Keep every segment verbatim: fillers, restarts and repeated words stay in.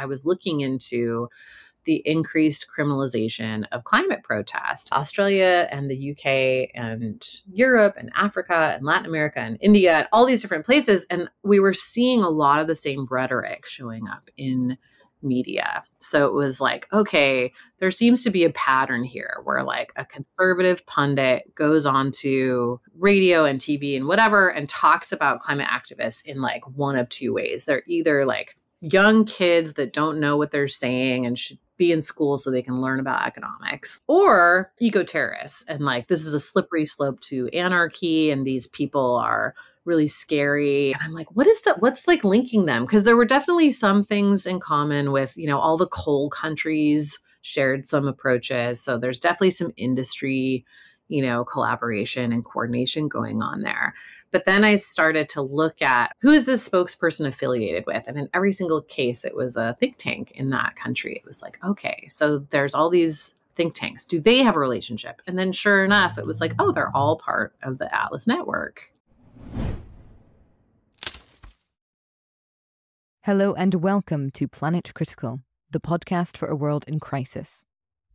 I was looking into the increased criminalization of climate protest. Australia and the U K and Europe and Africa and Latin America and India and all these different places. And we were seeing a lot of the same rhetoric showing up in media. So it was like, okay, there seems to be a pattern here where like a conservative pundit goes onto radio and T V and whatever and talks about climate activists in like one of two ways. They're either like young kids that don't know what they're saying and should be in school so they can learn about economics, or eco-terrorists. And like, this is a slippery slope to anarchy and these people are really scary. And I'm like, what is that? What's like linking them? Because there were definitely some things in common with, you know, all the coal countries shared some approaches. So there's definitely some industry, you know, collaboration and coordination going on there. But then I started to look at who is this spokesperson affiliated with? And in every single case, it was a think tank in that country. It was like, okay, so there's all these think tanks. Do they have a relationship? And then sure enough, it was like, oh, they're all part of the Atlas Network. Hello and welcome to Planet Critical, the podcast for a world in crisis.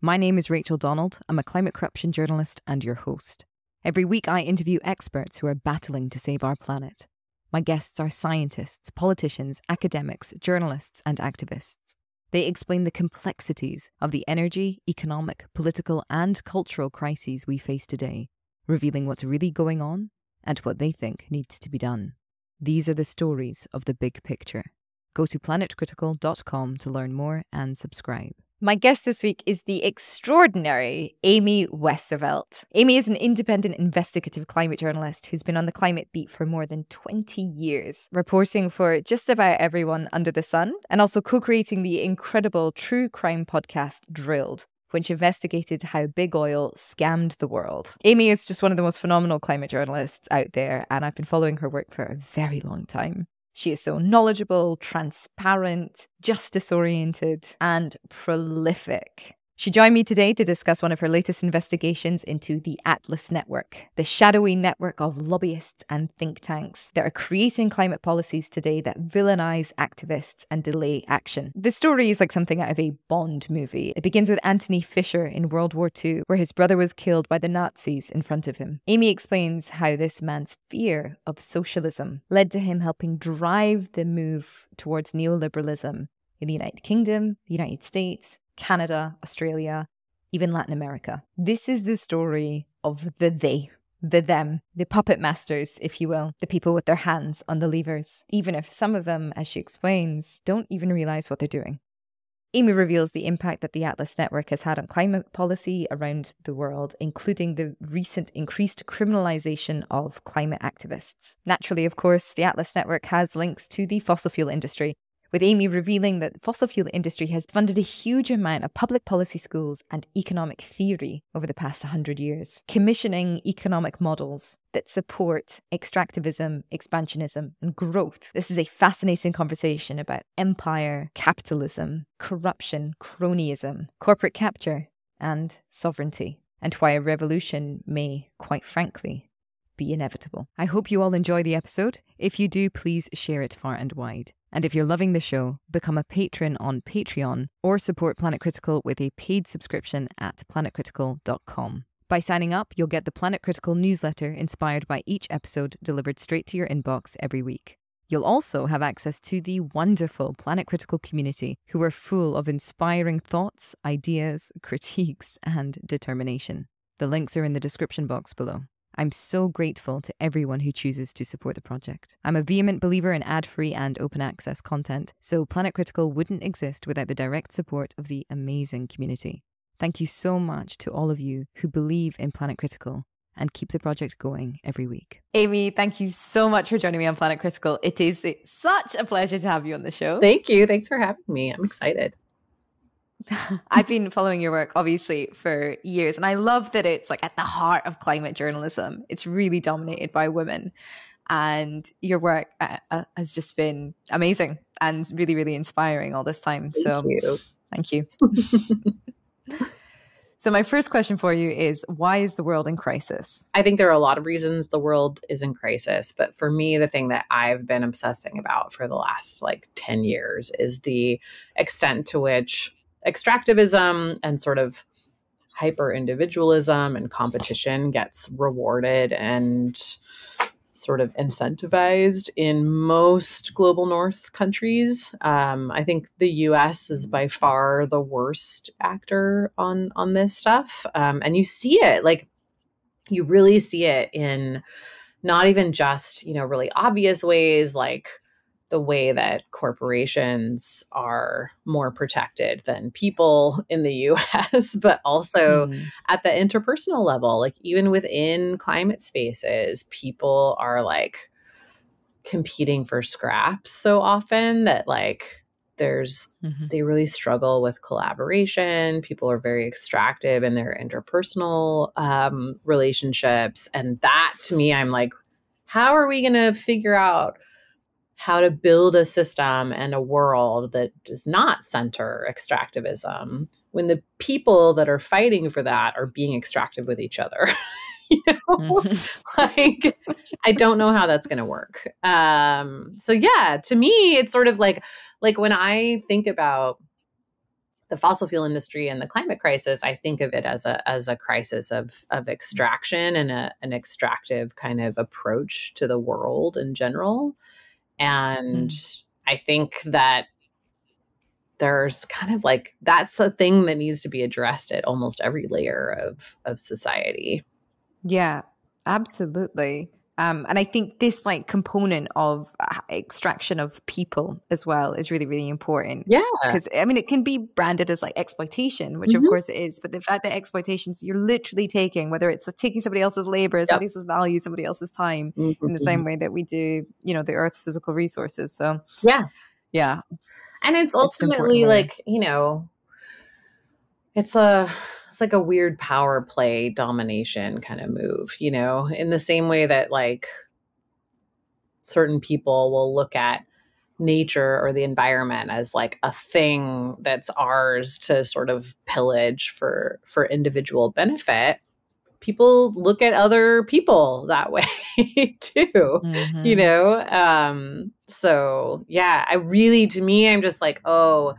My name is Rachel Donald. I'm a climate corruption journalist and your host. Every week I interview experts who are battling to save our planet. My guests are scientists, politicians, academics, journalists, and activists. They explain the complexities of the energy, economic, political, and cultural crises we face today, revealing what's really going on and what they think needs to be done. These are the stories of the big picture. Go to planet critical dot com to learn more and subscribe. My guest this week is the extraordinary Amy Westervelt. Amy is an independent investigative climate journalist who's been on the climate beat for more than twenty years, reporting for just about everyone under the sun, and also co-creating the incredible true crime podcast Drilled, which investigated how big oil scammed the world. Amy is just one of the most phenomenal climate journalists out there, and I've been following her work for a very long time. She is so knowledgeable, transparent, justice-oriented, and prolific. She joined me today to discuss one of her latest investigations into the Atlas Network, the shadowy network of lobbyists and think tanks that are creating climate policies today that villainize activists and delay action. The story is like something out of a Bond movie. It begins with Anthony Fisher in World War Two, where his brother was killed by the Nazis in front of him. Amy explains how this man's fear of socialism led to him helping drive the move towards neoliberalism in the United Kingdom, the United States, Canada, Australia, even Latin America. This is the story of the they, the them, the puppet masters, if you will, the people with their hands on the levers, even if some of them, as she explains, don't even realize what they're doing. Amy reveals the impact that the Atlas Network has had on climate policy around the world, including the recent increased criminalization of climate activists. Naturally, of course, the Atlas Network has links to the fossil fuel industry, with Amy revealing that the fossil fuel industry has funded a huge amount of public policy schools and economic theory over the past one hundred years, commissioning economic models that support extractivism, expansionism, and growth. This is a fascinating conversation about empire, capitalism, corruption, cronyism, corporate capture, and sovereignty, and why a revolution may, quite frankly, be inevitable. I hope you all enjoy the episode. If you do, please share it far and wide. And if you're loving the show, become a patron on Patreon or support Planet Critical with a paid subscription at planet critical dot com. By signing up, you'll get the Planet Critical newsletter inspired by each episode delivered straight to your inbox every week. You'll also have access to the wonderful Planet Critical community, who are full of inspiring thoughts, ideas, critiques, and determination. The links are in the description box below. I'm so grateful to everyone who chooses to support the project. I'm a vehement believer in ad-free and open access content, so Planet Critical wouldn't exist without the direct support of the amazing community. Thank you so much to all of you who believe in Planet Critical and keep the project going every week. Amy, thank you so much for joining me on Planet Critical. It is such a pleasure to have you on the show. Thank you. Thanks for having me. I'm excited. I've been following your work, obviously, for years, and I love that it's like at the heart of climate journalism. It's really dominated by women, and your work uh, uh, has just been amazing and really, really inspiring all this time. Thank so you. Thank you. So my first question for you is, why is the world in crisis? I think there are a lot of reasons the world is in crisis. But for me, the thing that I've been obsessing about for the last like ten years is the extent to which extractivism and sort of hyper-individualism and competition gets rewarded and sort of incentivized in most global north countries. Um, I think the U S is by far the worst actor on, on this stuff. Um, and you see it, like, you really see it in not even just, you know, really obvious ways, like the way that corporations are more protected than people in the U S, but also mm. at the interpersonal level, like even within climate spaces, people are like competing for scraps so often that like there's, mm-hmm. they really struggle with collaboration. People are very extractive in their interpersonal um, relationships. And that to me, I'm like, how are we going to figure out how to build a system and a world that does not center extractivism when the people that are fighting for that are being extractive with each other? You know, mm-hmm. like, I don't know how that's going to work. Um, so yeah, to me, it's sort of like, like when I think about the fossil fuel industry and the climate crisis, I think of it as a, as a crisis of, of extraction and a, an extractive kind of approach to the world in general. And mm-hmm. I think that there's kind of like, that's a thing that needs to be addressed at almost every layer of, of society. Yeah, absolutely. Um, and I think this like component of extraction of people as well is really, really important. Yeah. Because I mean, it can be branded as like exploitation, which mm-hmm. of course it is. But the fact that exploitations, you're literally taking, whether it's taking somebody else's labor, yep. somebody else's value, somebody else's time mm-hmm. in the same way that we do, you know, the Earth's physical resources. So yeah. Yeah. And it's ultimately it's like, you know, it's a... it's like a weird power play domination kind of move, you know, in the same way that like certain people will look at nature or the environment as like a thing that's ours to sort of pillage for, for individual benefit. People look at other people that way too, mm-hmm. you know? Um, so yeah, I really, to me, I'm just like, oh,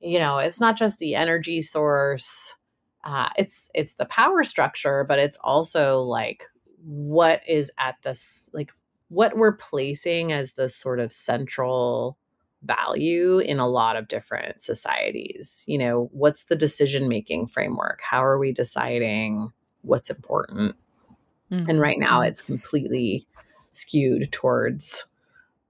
you know, it's not just the energy source. Uh, it's it's the power structure, but it's also like what is at this, like what we're placing as the sort of central value in a lot of different societies. You know, what's the decision-making framework? How are we deciding what's important? Mm-hmm. And right now it's completely skewed towards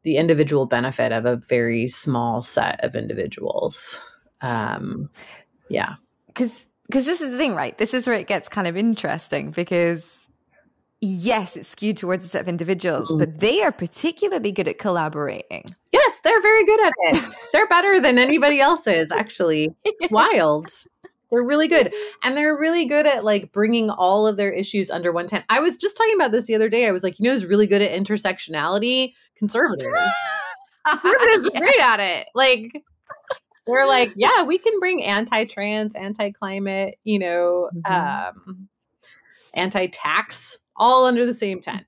the individual benefit of a very small set of individuals. Um, yeah. Because... Because this is the thing, right? This is where it gets kind of interesting because, yes, it's skewed towards a set of individuals, mm-hmm. but they are particularly good at collaborating. Yes, they're very good at it. They're better than anybody else is, actually. Wild. They're really good. And they're really good at like bringing all of their issues under one tent. I was just talking about this the other day. I was like, you know who's really good at intersectionality? Conservatives. Conservatives are yeah. great at it. Like... We're like, yeah, we can bring anti-trans, anti-climate, you know, mm-hmm. um, anti-tax all under the same tent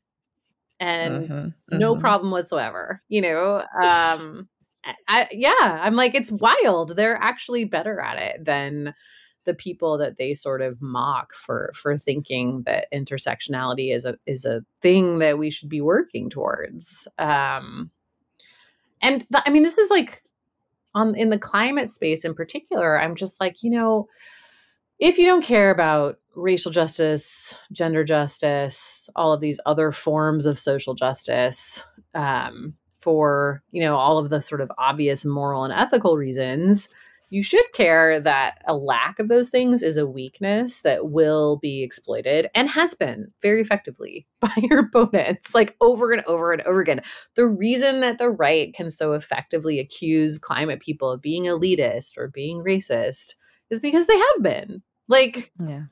and mm-hmm. Mm-hmm. no problem whatsoever. You know, um, I, yeah, I'm like, it's wild. They're actually better at it than the people that they sort of mock for, for thinking that intersectionality is a, is a thing that we should be working towards. Um, and the, I mean, this is like, On, in the climate space in particular, I'm just like, you know, if you don't care about racial justice, gender justice, all of these other forms of social justice um, for, you know, all of the sort of obvious moral and ethical reasons, you should care that a lack of those things is a weakness that will be exploited and has been very effectively by your opponents, like over and over and over again. The reason that the right can so effectively accuse climate people of being elitist or being racist is because they have been. Like, yeah.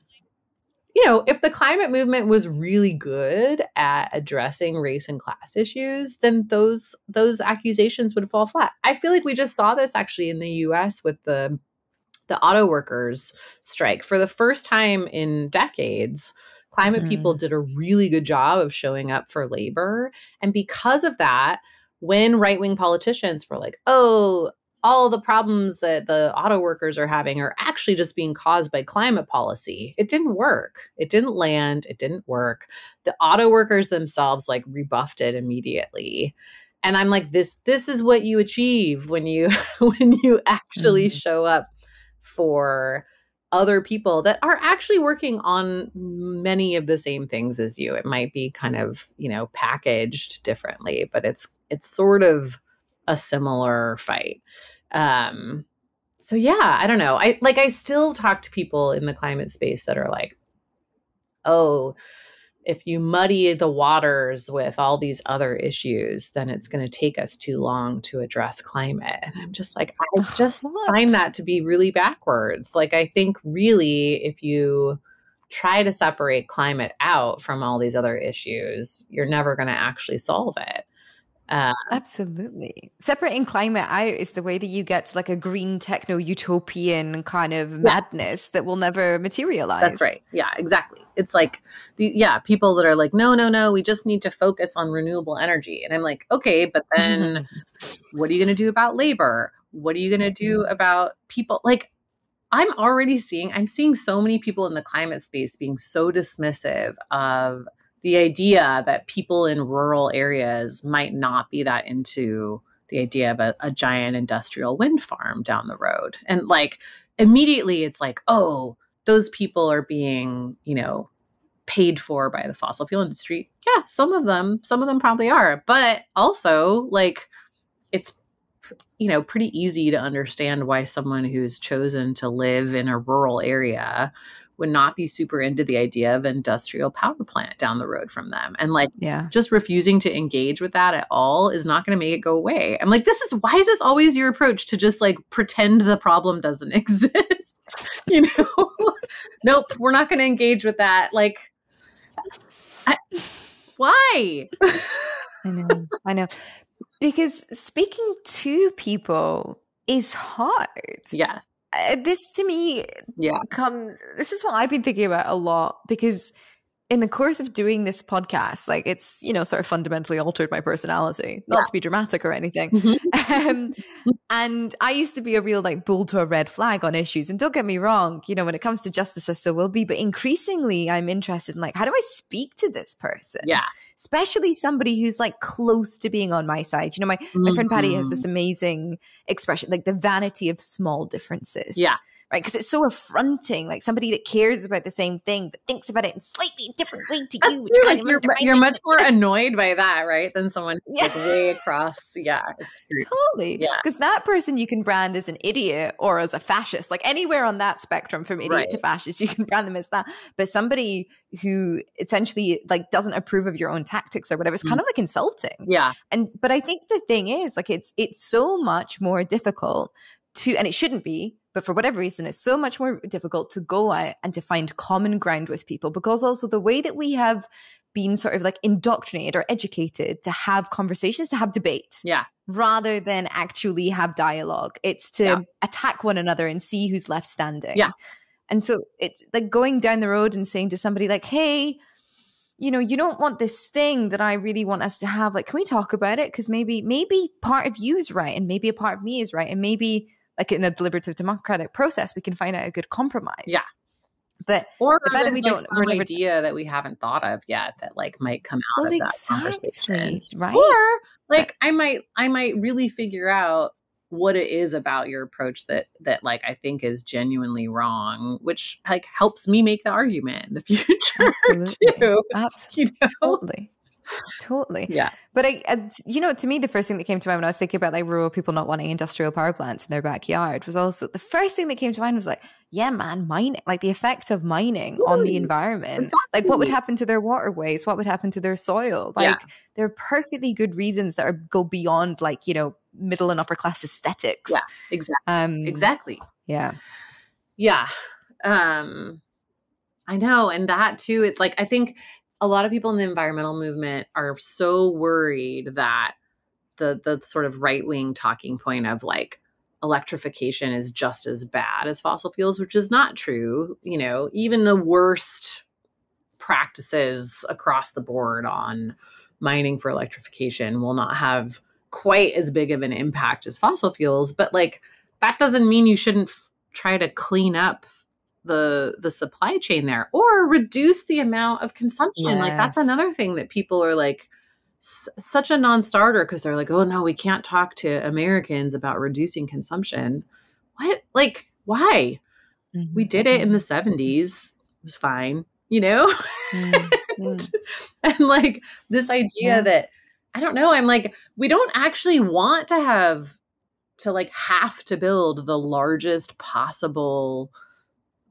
you know, if the climate movement was really good at addressing race and class issues, then those those accusations would fall flat. I feel like we just saw this actually in the U S with the the auto workers strike. For the first time in decades, climate mm. people did a really good job of showing up for labor. And because of that, when right-wing politicians were like, oh, all the problems that the auto workers are having are actually just being caused by climate policy, it didn't work. It didn't land. It didn't work. The auto workers themselves like rebuffed it immediately. And I'm like, this, this is what you achieve when you, when you actually mm-hmm. show up for other people that are actually working on many of the same things as you. It might be kind of, you know, packaged differently, but it's, it's sort of a similar fight. Um, so yeah, I don't know. I like, I still talk to people in the climate space that are like, oh, if you muddy the waters with all these other issues, then it's going to take us too long to address climate. And I'm just like, I just what? find that to be really backwards. Like, I think really, if you try to separate climate out from all these other issues, you're never going to actually solve it. Uh, Absolutely. Separating climate out is the way that you get to like a green techno utopian kind of yes. madness that will never materialize. That's right. Yeah, exactly. It's like, the, yeah, people that are like, no, no, no, we just need to focus on renewable energy. And I'm like, okay, but then what are you going to do about labor? What are you going to do about people? Like, I'm already seeing, I'm seeing so many people in the climate space being so dismissive of the idea that people in rural areas might not be that into the idea of a, a giant industrial wind farm down the road. And like, immediately it's like, oh, those people are being, you know, paid for by the fossil fuel industry. Yeah, some of them, some of them probably are. But also like, it's, you know, pretty easy to understand why someone who's chosen to live in a rural area would not be super into the idea of industrial power plant down the road from them. And like, yeah. just refusing to engage with that at all is not going to make it go away. I'm like, this is, why is this always your approach to just like pretend the problem doesn't exist? You know, nope, we're not going to engage with that. Like, I, why? I know, I know. Because speaking to people is hard. Yeah. Uh, this to me yeah. comes, this is what I've been thinking about a lot, because in the course of doing this podcast, like it's, you know, sort of fundamentally altered my personality, not yeah. to be dramatic or anything. Mm-hmm. um, and I used to be a real like bull to a red flag on issues. And don't get me wrong, you know, when it comes to justice, I still will be, but increasingly I'm interested in like, how do I speak to this person? Yeah. Especially somebody who's like close to being on my side. You know, my, mm-hmm. my friend Patty has this amazing expression, like the vanity of small differences. Yeah. Right, because it's so affronting, like somebody that cares about the same thing but thinks about it in a slightly different way to That's you. True. Like you're, you're much more annoyed by that, right, than someone who's yeah. like way across. Yeah, it's true. Totally. Because yeah. that person you can brand as an idiot or as a fascist. Like anywhere on that spectrum from idiot right. to fascist, you can brand them as that. But somebody who essentially like doesn't approve of your own tactics or whatever, it's mm. kind of like insulting. Yeah. And but I think the thing is, like it's it's so much more difficult to, and it shouldn't be, but for whatever reason, it's so much more difficult to go out and to find common ground with people, because also the way that we have been sort of like indoctrinated or educated to have conversations, to have debates, yeah, rather than actually have dialogue. It's to yeah. attack one another and see who's left standing. Yeah. And so it's like going down the road and saying to somebody like, hey, you know, you don't want this thing that I really want us to have. Like, can we talk about it? Because maybe, maybe part of you is right and maybe a part of me is right. And maybe like in a deliberative democratic process, we can find out a good compromise. Yeah. But or the fact that we don't, like an idea that we haven't thought of yet that like might come out well, of that exactly, conversation. Right. Or like but, I might, I might really figure out what it is about your approach that, that like, I think is genuinely wrong, which like helps me make the argument in the future. Absolutely. Too, absolutely. You know? Totally. Totally. Yeah. But I, I, you know, to me, the first thing that came to mind when I was thinking about like rural people not wanting industrial power plants in their backyard was also the first thing that came to mind was like, yeah, man, mining, like the effect of mining really? on the environment, exactly. like what would happen to their waterways? What would happen to their soil? Like yeah. there are perfectly good reasons that are, go beyond like, you know, middle and upper class aesthetics. Yeah, exactly. Um, exactly. Yeah. Yeah. Um, I know. And that too, it's like, I think a lot of people in the environmental movement are so worried that the the sort of right-wing talking point of like, electrification is just as bad as fossil fuels, which is not true. You know, even the worst practices across the board on mining for electrification will not have quite as big of an impact as fossil fuels. But like, that doesn't mean you shouldn't f- try to clean up the the supply chain there, or reduce the amount of consumption. Yes. Like, that's another thing that people are like, s- such a non-starter, because they're like, oh no, we can't talk to Americans about reducing consumption. What? Like, why? Mm-hmm. We did it in the seventies. It was fine, you know? Mm-hmm. and, and like this idea yeah. that, I don't know, I'm like, we don't actually want to have to like have to build the largest possible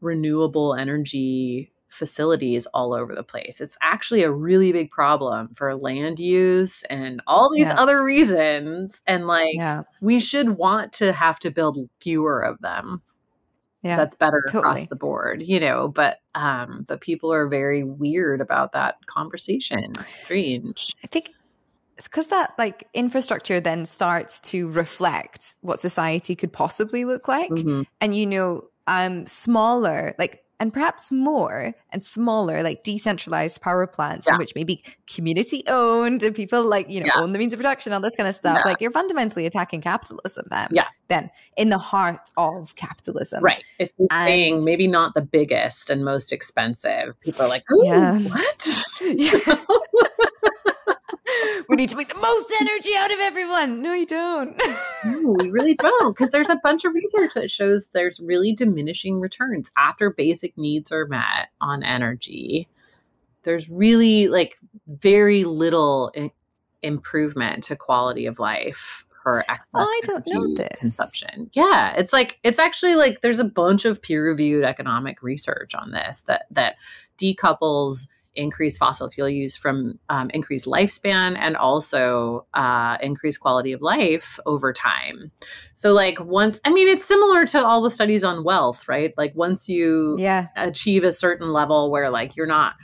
renewable energy facilities all over the place. It's actually a really big problem for land use and all these yeah. other reasons. And like, yeah. we should want to have to build fewer of them. Yeah, that's better totally. Across the board, you know, but, um, but people are very weird about that conversation. Strange. I think it's because that like infrastructure then starts to reflect what society could possibly look like. Mm-hmm. And, you know, Um, smaller, like, and perhaps more and smaller, like decentralized power plants, yeah. which may be community owned and people like, you know, yeah. own the means of production, all this kind of stuff. Yeah. Like, you're fundamentally attacking capitalism then, yeah. then in the heart of capitalism. Right. If you're saying maybe not the biggest and most expensive, people are like, ooh, yeah. what? Yeah. We need to make the most energy out of everyone. No, you don't. No, we really don't. Because there's a bunch of research that shows there's really diminishing returns after basic needs are met on energy. There's really like very little in- improvement to quality of life for excess oh, I don't know this. Consumption. Yeah. It's like, it's actually like there's a bunch of peer-reviewed economic research on this that that decouples increased fossil fuel use from um, increased lifespan and also uh, increased quality of life over time. So like once, I mean, it's similar to all the studies on wealth, right? Like once you yeah. achieve a certain level where like you're not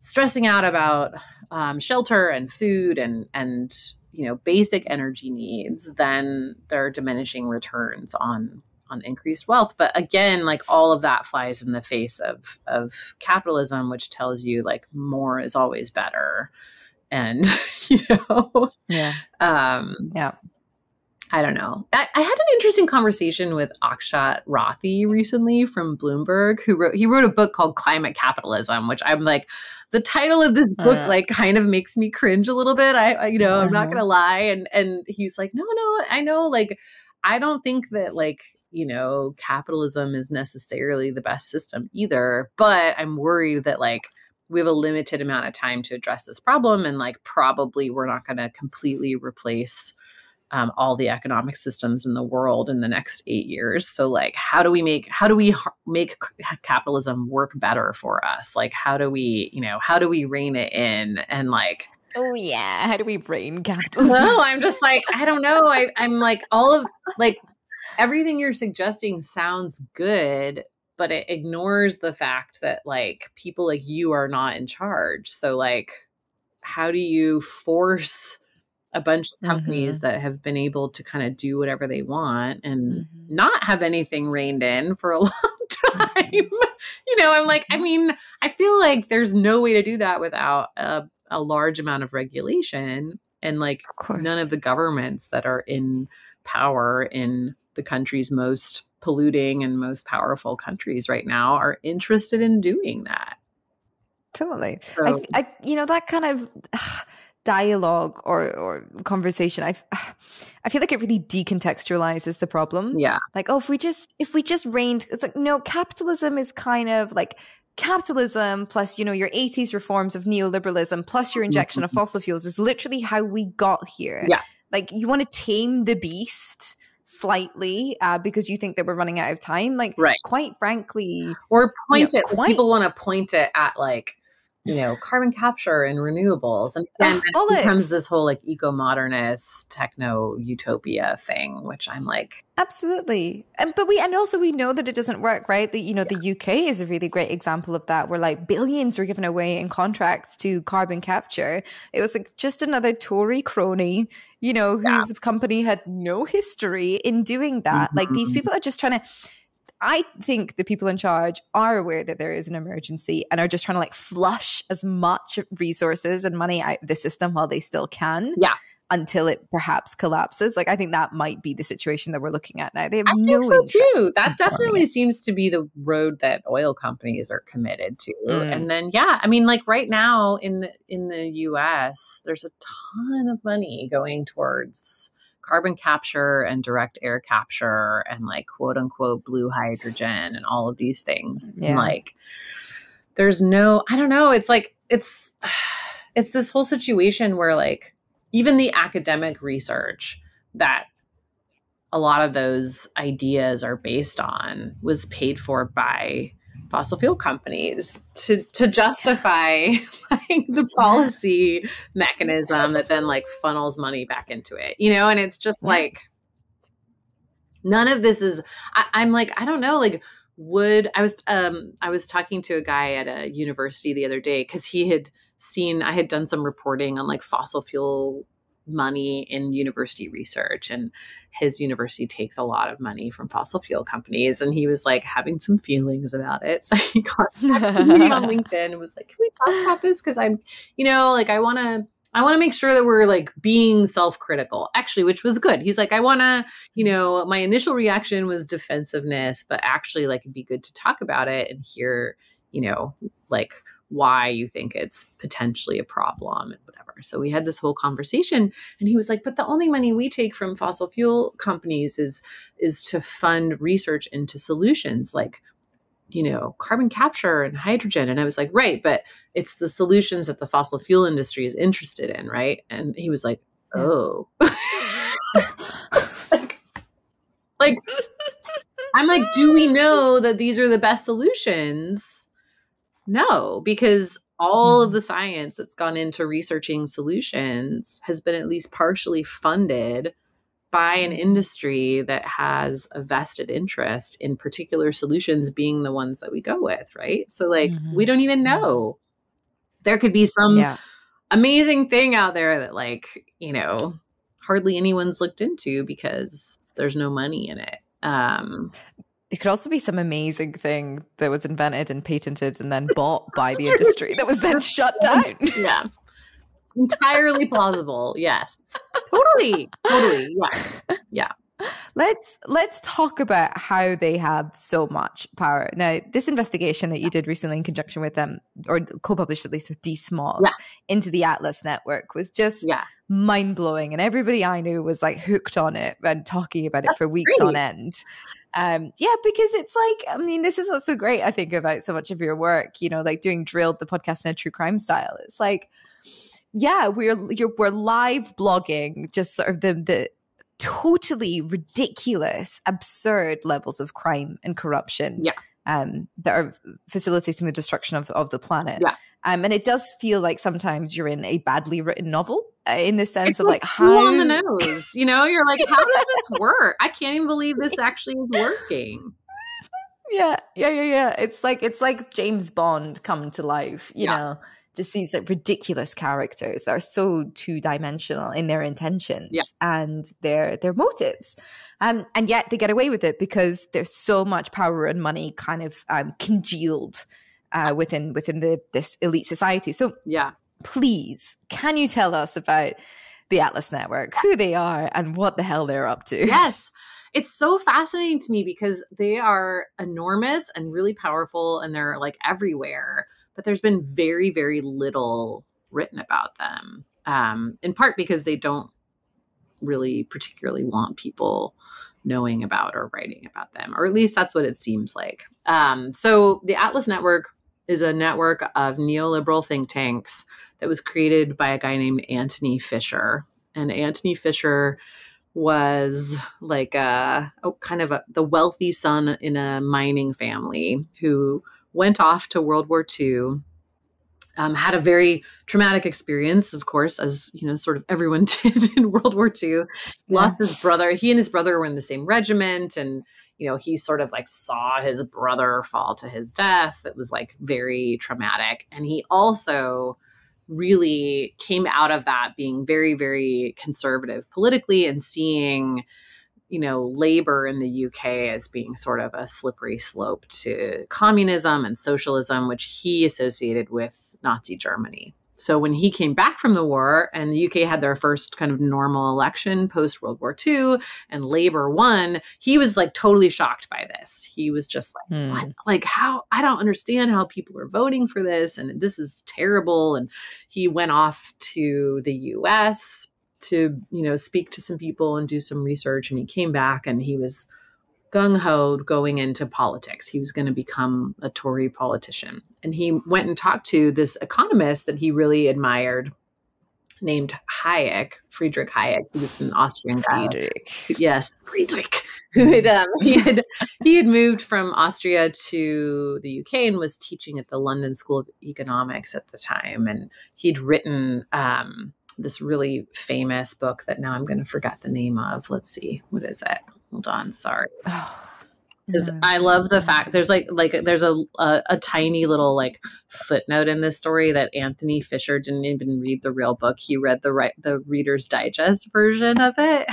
stressing out about um, shelter and food and, and, you know, basic energy needs, then there are diminishing returns on on increased wealth. But again, like all of that flies in the face of, of capitalism, which tells you like more is always better. And, you know, yeah. Um, yeah. I don't know. I, I had an interesting conversation with Akshat Rathi recently from Bloomberg, who wrote, he wrote a book called Climate Capitalism, which I'm like, the title of this book, uh, like kind of makes me cringe a little bit. I, I you know, uh-huh. I'm not going to lie. And, and he's like, no, no, I know. Like, I don't think that like, you know, capitalism is necessarily the best system either, but I'm worried that like we have a limited amount of time to address this problem. And like, probably we're not going to completely replace um, all the economic systems in the world in the next eight years. So like, how do we make, how do we ha- make c- capitalism work better for us? Like, how do we, you know, how do we rein it in and like, oh yeah. How do we rein capitalism? No, I'm just like, I don't know. I, I'm like all of like, everything you're suggesting sounds good, but it ignores the fact that like people like you are not in charge. So like, how do you force a bunch of companies mm-hmm. that have been able to kind of do whatever they want and mm-hmm. not have anything reined in for a long time? Mm-hmm. You know, I'm like, I mean, I feel like there's no way to do that without a, a large amount of regulation, and like of none of the governments that are in power in the country's most polluting and most powerful countries right now are interested in doing that. Totally. So. I, I, you know, that kind of ugh, dialogue or, or conversation, I I feel like it really decontextualizes the problem. Yeah. Like, oh, if we just, if we just reigned, it's like, no, capitalism is kind of like capitalism plus, you know, your eighties reforms of neoliberalism plus your injection mm-hmm. of fossil fuels is literally how we got here. Yeah. Like, you want to tame the beast slightly uh, because you think that we're running out of time, like right. quite frankly, or point you know, it. Quite- people want to point it at like you know, carbon capture and renewables. And again, it becomes this whole like eco-modernist techno utopia thing, which I'm like. Absolutely. And, but we, and also we know that it doesn't work, right? The, you know, yeah. the U K is a really great example of that, where like billions were given away in contracts to carbon capture. It was like just another Tory crony, you know, whose yeah. company had no history in doing that. Mm-hmm. Like these people are just trying to, I think the people in charge are aware that there is an emergency and are just trying to like flush as much resources and money out of the system while they still can. Yeah. Until it perhaps collapses. Like, I think that might be the situation that we're looking at now. They have I no think so too. That definitely it. seems to be the road that oil companies are committed to. Mm. And then, yeah, I mean, like right now in the, in the U S, there's a ton of money going towards carbon capture and direct air capture and like quote unquote blue hydrogen and all of these things. Yeah. And like, there's no, I don't know. It's like, it's, it's this whole situation where like, even the academic research that a lot of those ideas are based on was paid for by fossil fuel companies to, to justify like the policy mechanism that then like funnels money back into it, you know? And it's just like, none of this is, I, I'm like, I don't know, like would, I was, um, I was talking to a guy at a university the other day, cause he had seen, I had done some reporting on like fossil fuel money in university research, and his university takes a lot of money from fossil fuel companies. And he was like having some feelings about it. So he contacted me on LinkedIn and was like, can we talk about this? Cause I'm, you know, like I want to, I want to make sure that we're like being self-critical actually, which was good. He's like, I want to, you know, my initial reaction was defensiveness, but actually like, it'd be good to talk about it and hear, you know, like why you think it's potentially a problem and whatever. So we had this whole conversation and he was like, but the only money we take from fossil fuel companies is, is to fund research into solutions like, you know, carbon capture and hydrogen. And I was like, right, but it's the solutions that the fossil fuel industry is interested in, right? And he was like, oh. like, like, I'm like, do we know that these are the best solutions? No, because all of the science that's gone into researching solutions has been at least partially funded by an industry that has a vested interest in particular solutions being the ones that we go with, right? So like, mm-hmm. we don't even know. There could be some yeah. amazing thing out there that like, you know, hardly anyone's looked into because there's no money in it. Um It could also be some amazing thing that was invented and patented and then bought by the industry that was then shut down. Yeah. Entirely plausible. Yes. Totally. Totally. Yeah. Yeah. Let's let's talk about how they have so much power. Now, this investigation that you did recently in conjunction with them, or co-published at least with D. Small, yeah. into the Atlas Network was just yeah. mind-blowing. And everybody I knew was like hooked on it and talking about That's it for weeks great. on end. Um, yeah, because it's like, I mean, this is what's so great, I think, about so much of your work, you know, like doing Drilled, the podcast in a true crime style. It's like, yeah, we're you're, we're live blogging just sort of the the totally ridiculous, absurd levels of crime and corruption yeah. um, that are facilitating the destruction of, of the planet. Yeah. Um, and it does feel like sometimes you're in a badly written novel uh, in the sense it's of like, like how on the nose, you know, you're like, how does this work? I can't even believe this actually is working. Yeah. Yeah. Yeah. Yeah. It's like, it's like James Bond come to life, you yeah. know, just these like ridiculous characters that are so two-dimensional in their intentions yeah. and their their motives. Um, and yet they get away with it because there's so much power and money kind of um, congealed uh, within within the this elite society. So yeah, please, can you tell us about the Atlas Network, who they are and what the hell they're up to? Yes. It's so fascinating to me because they are enormous and really powerful and they're like everywhere, but there's been very, very little written about them, um, in part because they don't really particularly want people knowing about or writing about them, or at least that's what it seems like. Um, so the Atlas Network is a network of neoliberal think tanks that was created by a guy named Anthony Fisher. And Anthony Fisher was like a oh, kind of a, the wealthy son in a mining family who went off to World War Two um, had a very traumatic experience, of course, as, you know, sort of everyone did in World War Two, yeah. Lost his brother. He and his brother were in the same regiment. And, you know, he sort of like saw his brother fall to his death. It was like very traumatic. And he also really came out of that being very, very conservative politically and seeing, you know, labor in the U K as being sort of a slippery slope to communism and socialism, which he associated with Nazi Germany. So when he came back from the war and the U K had their first kind of normal election post-World War Two and Labour won, he was like totally shocked by this. He was just like, mm. what? Like, how? I don't understand how people are voting for this. And this is terrible. And he went off to the U S to, you know, speak to some people and do some research. And he came back and he was gung-ho going into politics. He was going to become a Tory politician. And he went and talked to this economist that he really admired named Hayek, Friedrich Hayek, who was an Austrian guy. Friedrich. Yes, Friedrich. Who had, um, he, had, he had moved from Austria to the U K and was teaching at the London School of Economics at the time. And he'd written um, this really famous book that now I'm going to forget the name of. Let's see. What is it? Hold on, sorry. Because oh, no. I love the fact there's like like there's a, a a tiny little like footnote in this story that Anthony Fisher didn't even read the real book. He read the right the Reader's Digest version of it.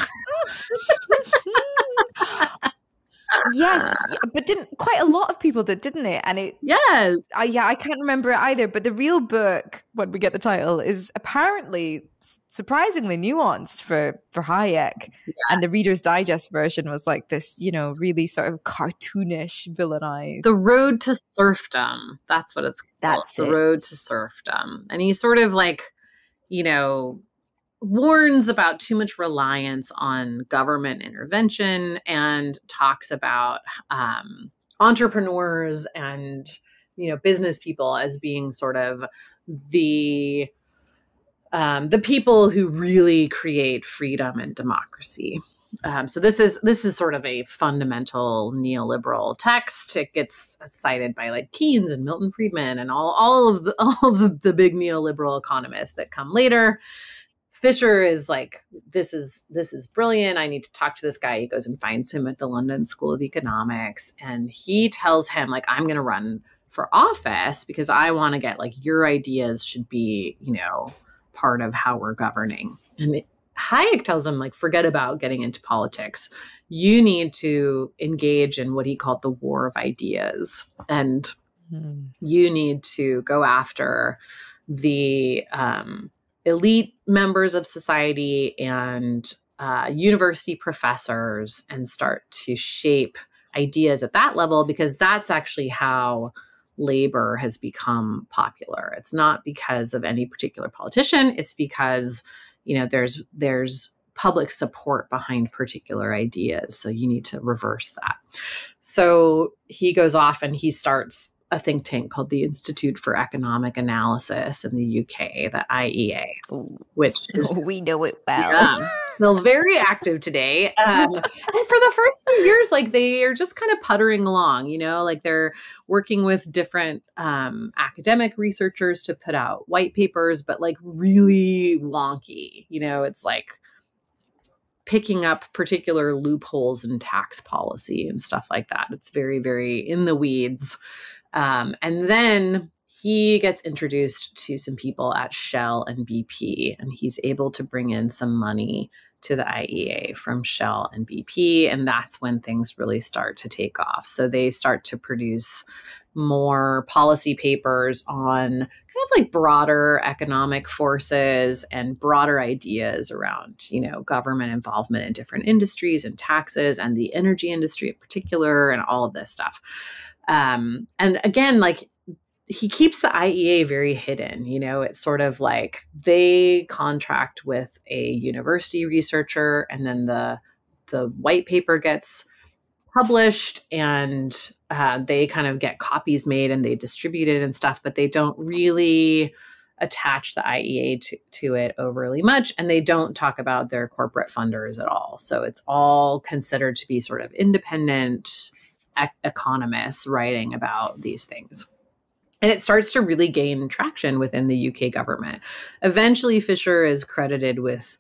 Yes, but didn't quite a lot of people did, didn't it? And it yes, I, yeah, I can't remember it either. But the real book, when we get the title, is apparently surprisingly nuanced for for Hayek, yeah. And the Reader's Digest version was like this, you know, really sort of cartoonish, villainized. The Road to Serfdom. That's what it's called. That's the it. Road to Serfdom, and he sort of like, you know, warns about too much reliance on government intervention and talks about um, entrepreneurs and, you know, business people as being sort of the um, the people who really create freedom and democracy. Um, so this is this is sort of a fundamental neoliberal text. It gets cited by like Keynes and Milton Friedman and all all of the, all of the, the big neoliberal economists that come later. Fisher is like, this is this is brilliant. I need to talk to this guy. He goes and finds him at the London School of Economics. And he tells him, like, I'm going to run for office because I want to get, like, your ideas should be, you know, part of how we're governing. And it, Hayek tells him, like, forget about getting into politics. You need to engage in what he called the war of ideas. And mm. you need to go after the um elite members of society and uh, university professors and start to shape ideas at that level, because that's actually how labor has become popular. It's not because of any particular politician. It's because, you know, there's there's public support behind particular ideas. So you need to reverse that. So he goes off and he starts a think tank called the Institute for Economic Analysis in the U K, the I E A, which is, oh, we know it well. Yeah, still very active today. Um, and for the first few years, like they are just kind of puttering along, you know, like they're working with different um, academic researchers to put out white papers, but like really wonky, you know, it's like picking up particular loopholes in tax policy and stuff like that. It's very, very in the weeds. Um, and then he gets introduced to some people at Shell and B P, and he's able to bring in some money to the I E A from Shell and B P. And that's when things really start to take off. So they start to produce more policy papers on kind of like broader economic forces and broader ideas around, you know, government involvement in different industries and taxes and the energy industry in particular and all of this stuff. Um, and again, like he keeps the I E A very hidden, you know, it's sort of like they contract with a university researcher and then the, the white paper gets published and uh, they kind of get copies made and they distribute it and stuff, but they don't really attach the I E A to, to it overly much. And they don't talk about their corporate funders at all. So it's all considered to be sort of independent economists writing about these things. And it starts to really gain traction within the U K government. Eventually, Fisher is credited with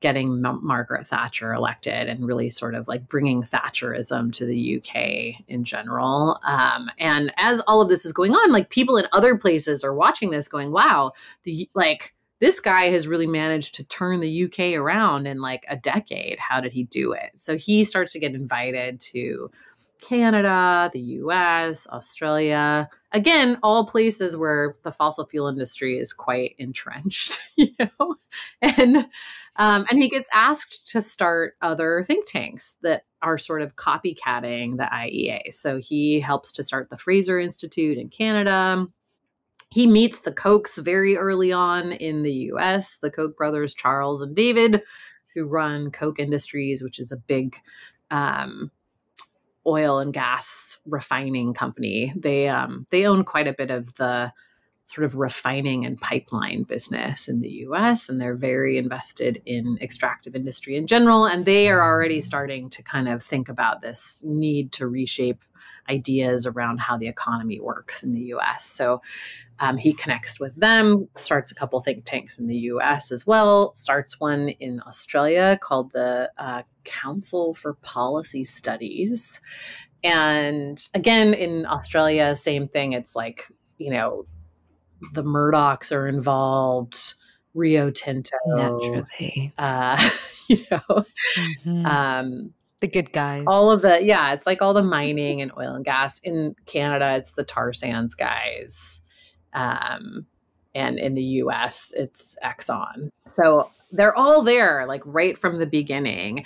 getting M- Margaret Thatcher elected and really sort of like bringing Thatcherism to the U K in general. Um, and as all of this is going on, like people in other places are watching this going, wow, the like this guy has really managed to turn the U K around in like a decade. How did he do it? So he starts to get invited to Canada, the U S, Australia, again, all places where the fossil fuel industry is quite entrenched, you know, and um, and he gets asked to start other think tanks that are sort of copycatting the I E A. So he helps to start the Fraser Institute in Canada. He meets the Kochs very early on in the U S, the Koch brothers, Charles and David, who run Koch Industries, which is a big um oil and gas refining company. They um, they own quite a bit of the sort of refining and pipeline business in the U S, and they're very invested in extractive industry in general. And they are already starting to kind of think about this need to reshape ideas around how the economy works in the U S. So um, he connects with them, starts a couple think tanks in the U S as well, starts one in Australia called the uh, Council for Policy Studies. And again, in Australia, same thing. It's like, you know, the Murdochs are involved, Rio Tinto, naturally, uh, you know, mm-hmm. um, the good guys, all of the, yeah, it's like all the mining and oil and gas. In Canada, it's the tar sands guys. Um, and in the U S it's Exxon. So they're all there, like right from the beginning.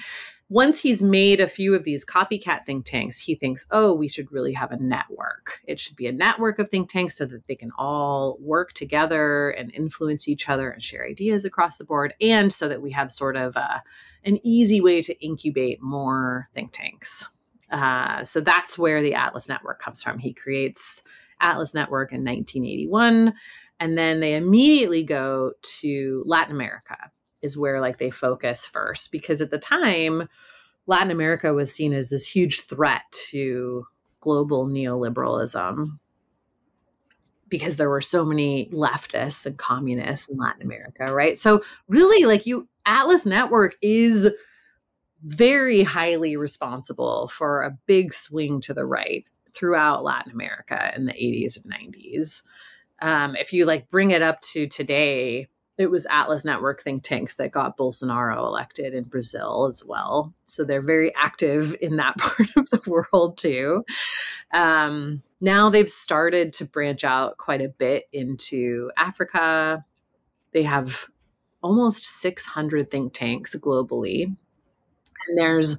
Once he's made a few of these copycat think tanks, he thinks, oh, we should really have a network. It should be a network of think tanks so that they can all work together and influence each other and share ideas across the board, and so that we have sort of a, an easy way to incubate more think tanks. Uh, so that's where the Atlas Network comes from. He creates Atlas Network in nineteen eighty-one, and then they immediately go to Latin America. Is where like they focus first, because at the time, Latin America was seen as this huge threat to global neoliberalism because there were so many leftists and communists in Latin America, right? So really like you, Atlas Network is very highly responsible for a big swing to the right throughout Latin America in the eighties and nineties. Um, if you like bring it up to today, it was Atlas Network think tanks that got Bolsonaro elected in Brazil as well. So they're very active in that part of the world too. Um, now they've started to branch out quite a bit into Africa. They have almost six hundred think tanks globally. And there's,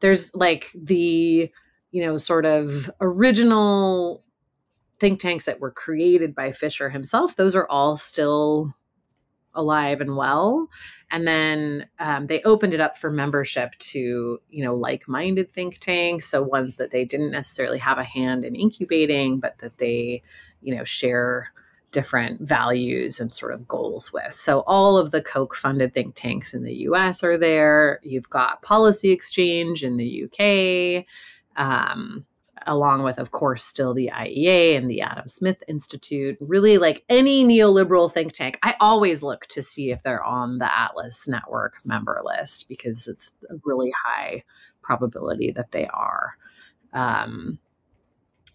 there's like the, you know, sort of original think tanks that were created by Fisher himself. Those are all still alive and well. And then um, they opened it up for membership to, you know, like-minded think tanks. So ones that they didn't necessarily have a hand in incubating, but that they, you know, share different values and sort of goals with. So all of the Koch-funded think tanks in the U S are there. You've got Policy Exchange in the U K, um, along with, of course, still the I E A and the Adam Smith Institute, really like any neoliberal think tank. I always look to see if they're on the Atlas Network member list, because it's a really high probability that they are. Um,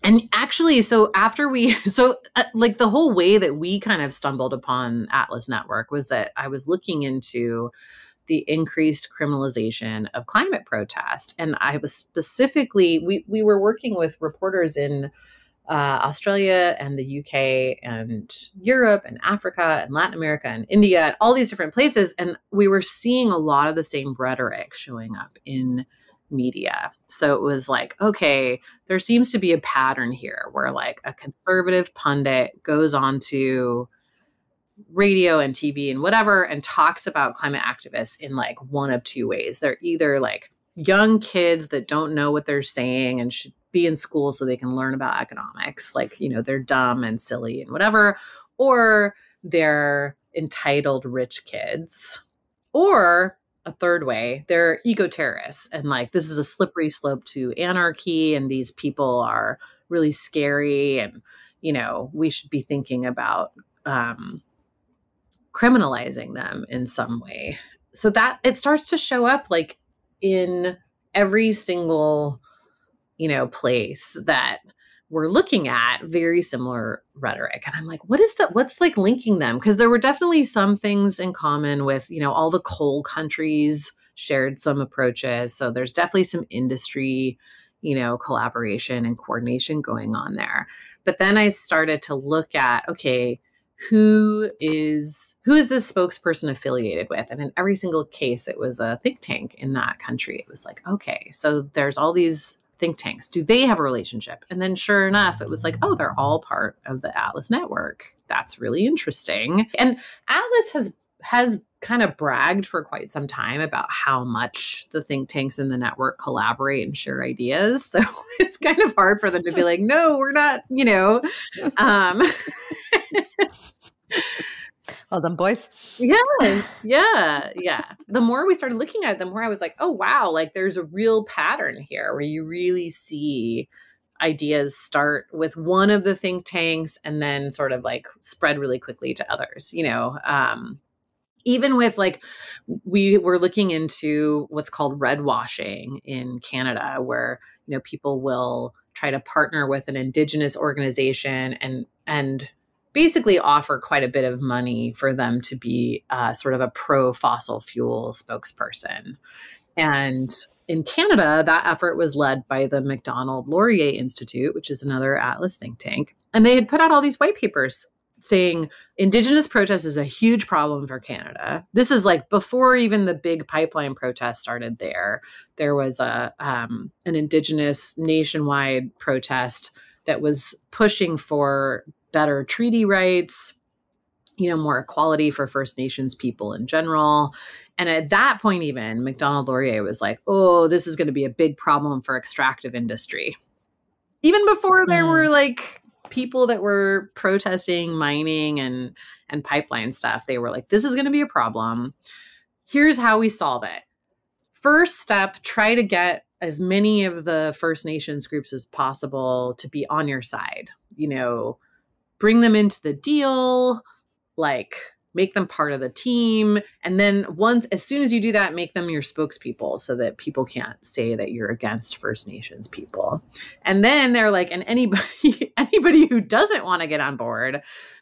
and actually, so after we, so uh, like the whole way that we kind of stumbled upon Atlas Network was that I was looking into the increased criminalization of climate protest. And I was specifically, we, we were working with reporters in uh, Australia and the U K and Europe and Africa and Latin America and India and all these different places. And we were seeing a lot of the same rhetoric showing up in media. So it was like, okay, there seems to be a pattern here where like a conservative pundit goes on to radio and T V and whatever, and talks about climate activists in like one of two ways. They're either like young kids that don't know what they're saying and should be in school so they can learn about economics. Like, you know, they're dumb and silly and whatever, or they're entitled rich kids, or a third way, they're eco-terrorists. And like, this is a slippery slope to anarchy. And these people are really scary and, you know, we should be thinking about um, criminalizing them in some way. So that it starts to show up like in every single, you know, place that we're looking at very similar rhetoric. And I'm like, what is that? What's like linking them? Because there were definitely some things in common with, you know, all the coal countries shared some approaches. So there's definitely some industry, you know, collaboration and coordination going on there. But then I started to look at, okay, who is, who is this spokesperson affiliated with? And in every single case, it was a think tank in that country. It was like, okay, so there's all these think tanks. Do they have a relationship? And then sure enough, it was like, oh, they're all part of the Atlas Network. That's really interesting. And Atlas has has kind of bragged for quite some time about how much the think tanks in the network collaborate and share ideas. So it's kind of hard for them to be like, no, we're not, you know. Um, well done, boys. Yeah, yeah, yeah. The more we started looking at it, the more I was like, oh, wow, like there's a real pattern here where you really see ideas start with one of the think tanks and then sort of like spread really quickly to others, you know. Um, Even with like, we were looking into what's called redwashing in Canada, where, you know, people will try to partner with an indigenous organization and and basically offer quite a bit of money for them to be uh, sort of a pro-fossil fuel spokesperson. And in Canada, that effort was led by the Macdonald-Laurier Institute, which is another Atlas think tank. And they had put out all these white papers saying indigenous protest is a huge problem for Canada. This is like before even the big pipeline protest started there. There was a um, an indigenous nationwide protest that was pushing for better treaty rights, you know, more equality for First Nations people in general. And at that point, even Macdonald-Laurier was like, oh, this is going to be a big problem for extractive industry. Even before mm. there were like people that were protesting mining and and pipeline stuff, they were like, this is going to be a problem. Here's how we solve it. First step, try to get as many of the First Nations groups as possible to be on your side. You know, bring them into the deal, like make them part of the team. And then once, as soon as you do that, make them your spokespeople so that people can't say that you're against First Nations people. And then they're like, and anybody, anybody who doesn't want to get on board,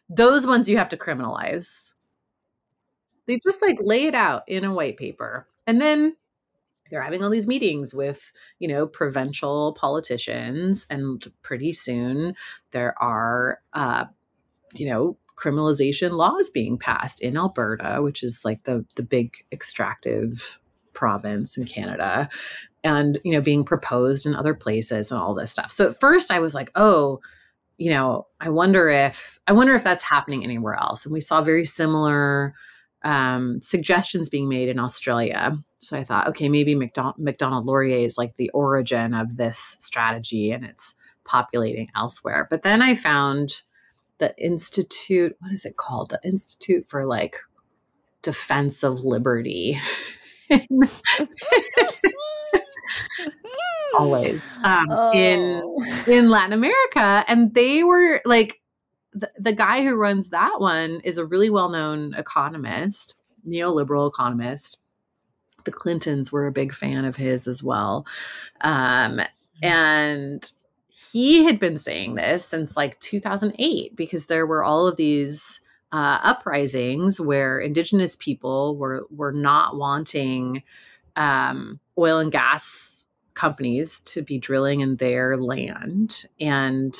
those ones you have to criminalize. They just like lay it out in a white paper. And then they're having all these meetings with, you know, provincial politicians. And pretty soon there are, uh, you know, criminalization laws being passed in Alberta, which is like the the big extractive province in Canada, and, you know, being proposed in other places and all this stuff. So at first I was like, oh, you know, I wonder if, I wonder if that's happening anywhere else. And we saw very similar um, suggestions being made in Australia. So I thought, okay, maybe McDon- Macdonald-Laurier is like the origin of this strategy and it's populating elsewhere. But then I found the Institute, what is it called? The Institute for like Defense of Liberty. Always um, oh. in in Latin America, and they were like, the, the guy who runs that one is a really well-known economist, neoliberal economist. The Clintons were a big fan of his as well, um, and. He had been saying this since like two thousand eight, because there were all of these uh, uprisings where indigenous people were were not wanting um, oil and gas companies to be drilling in their land. And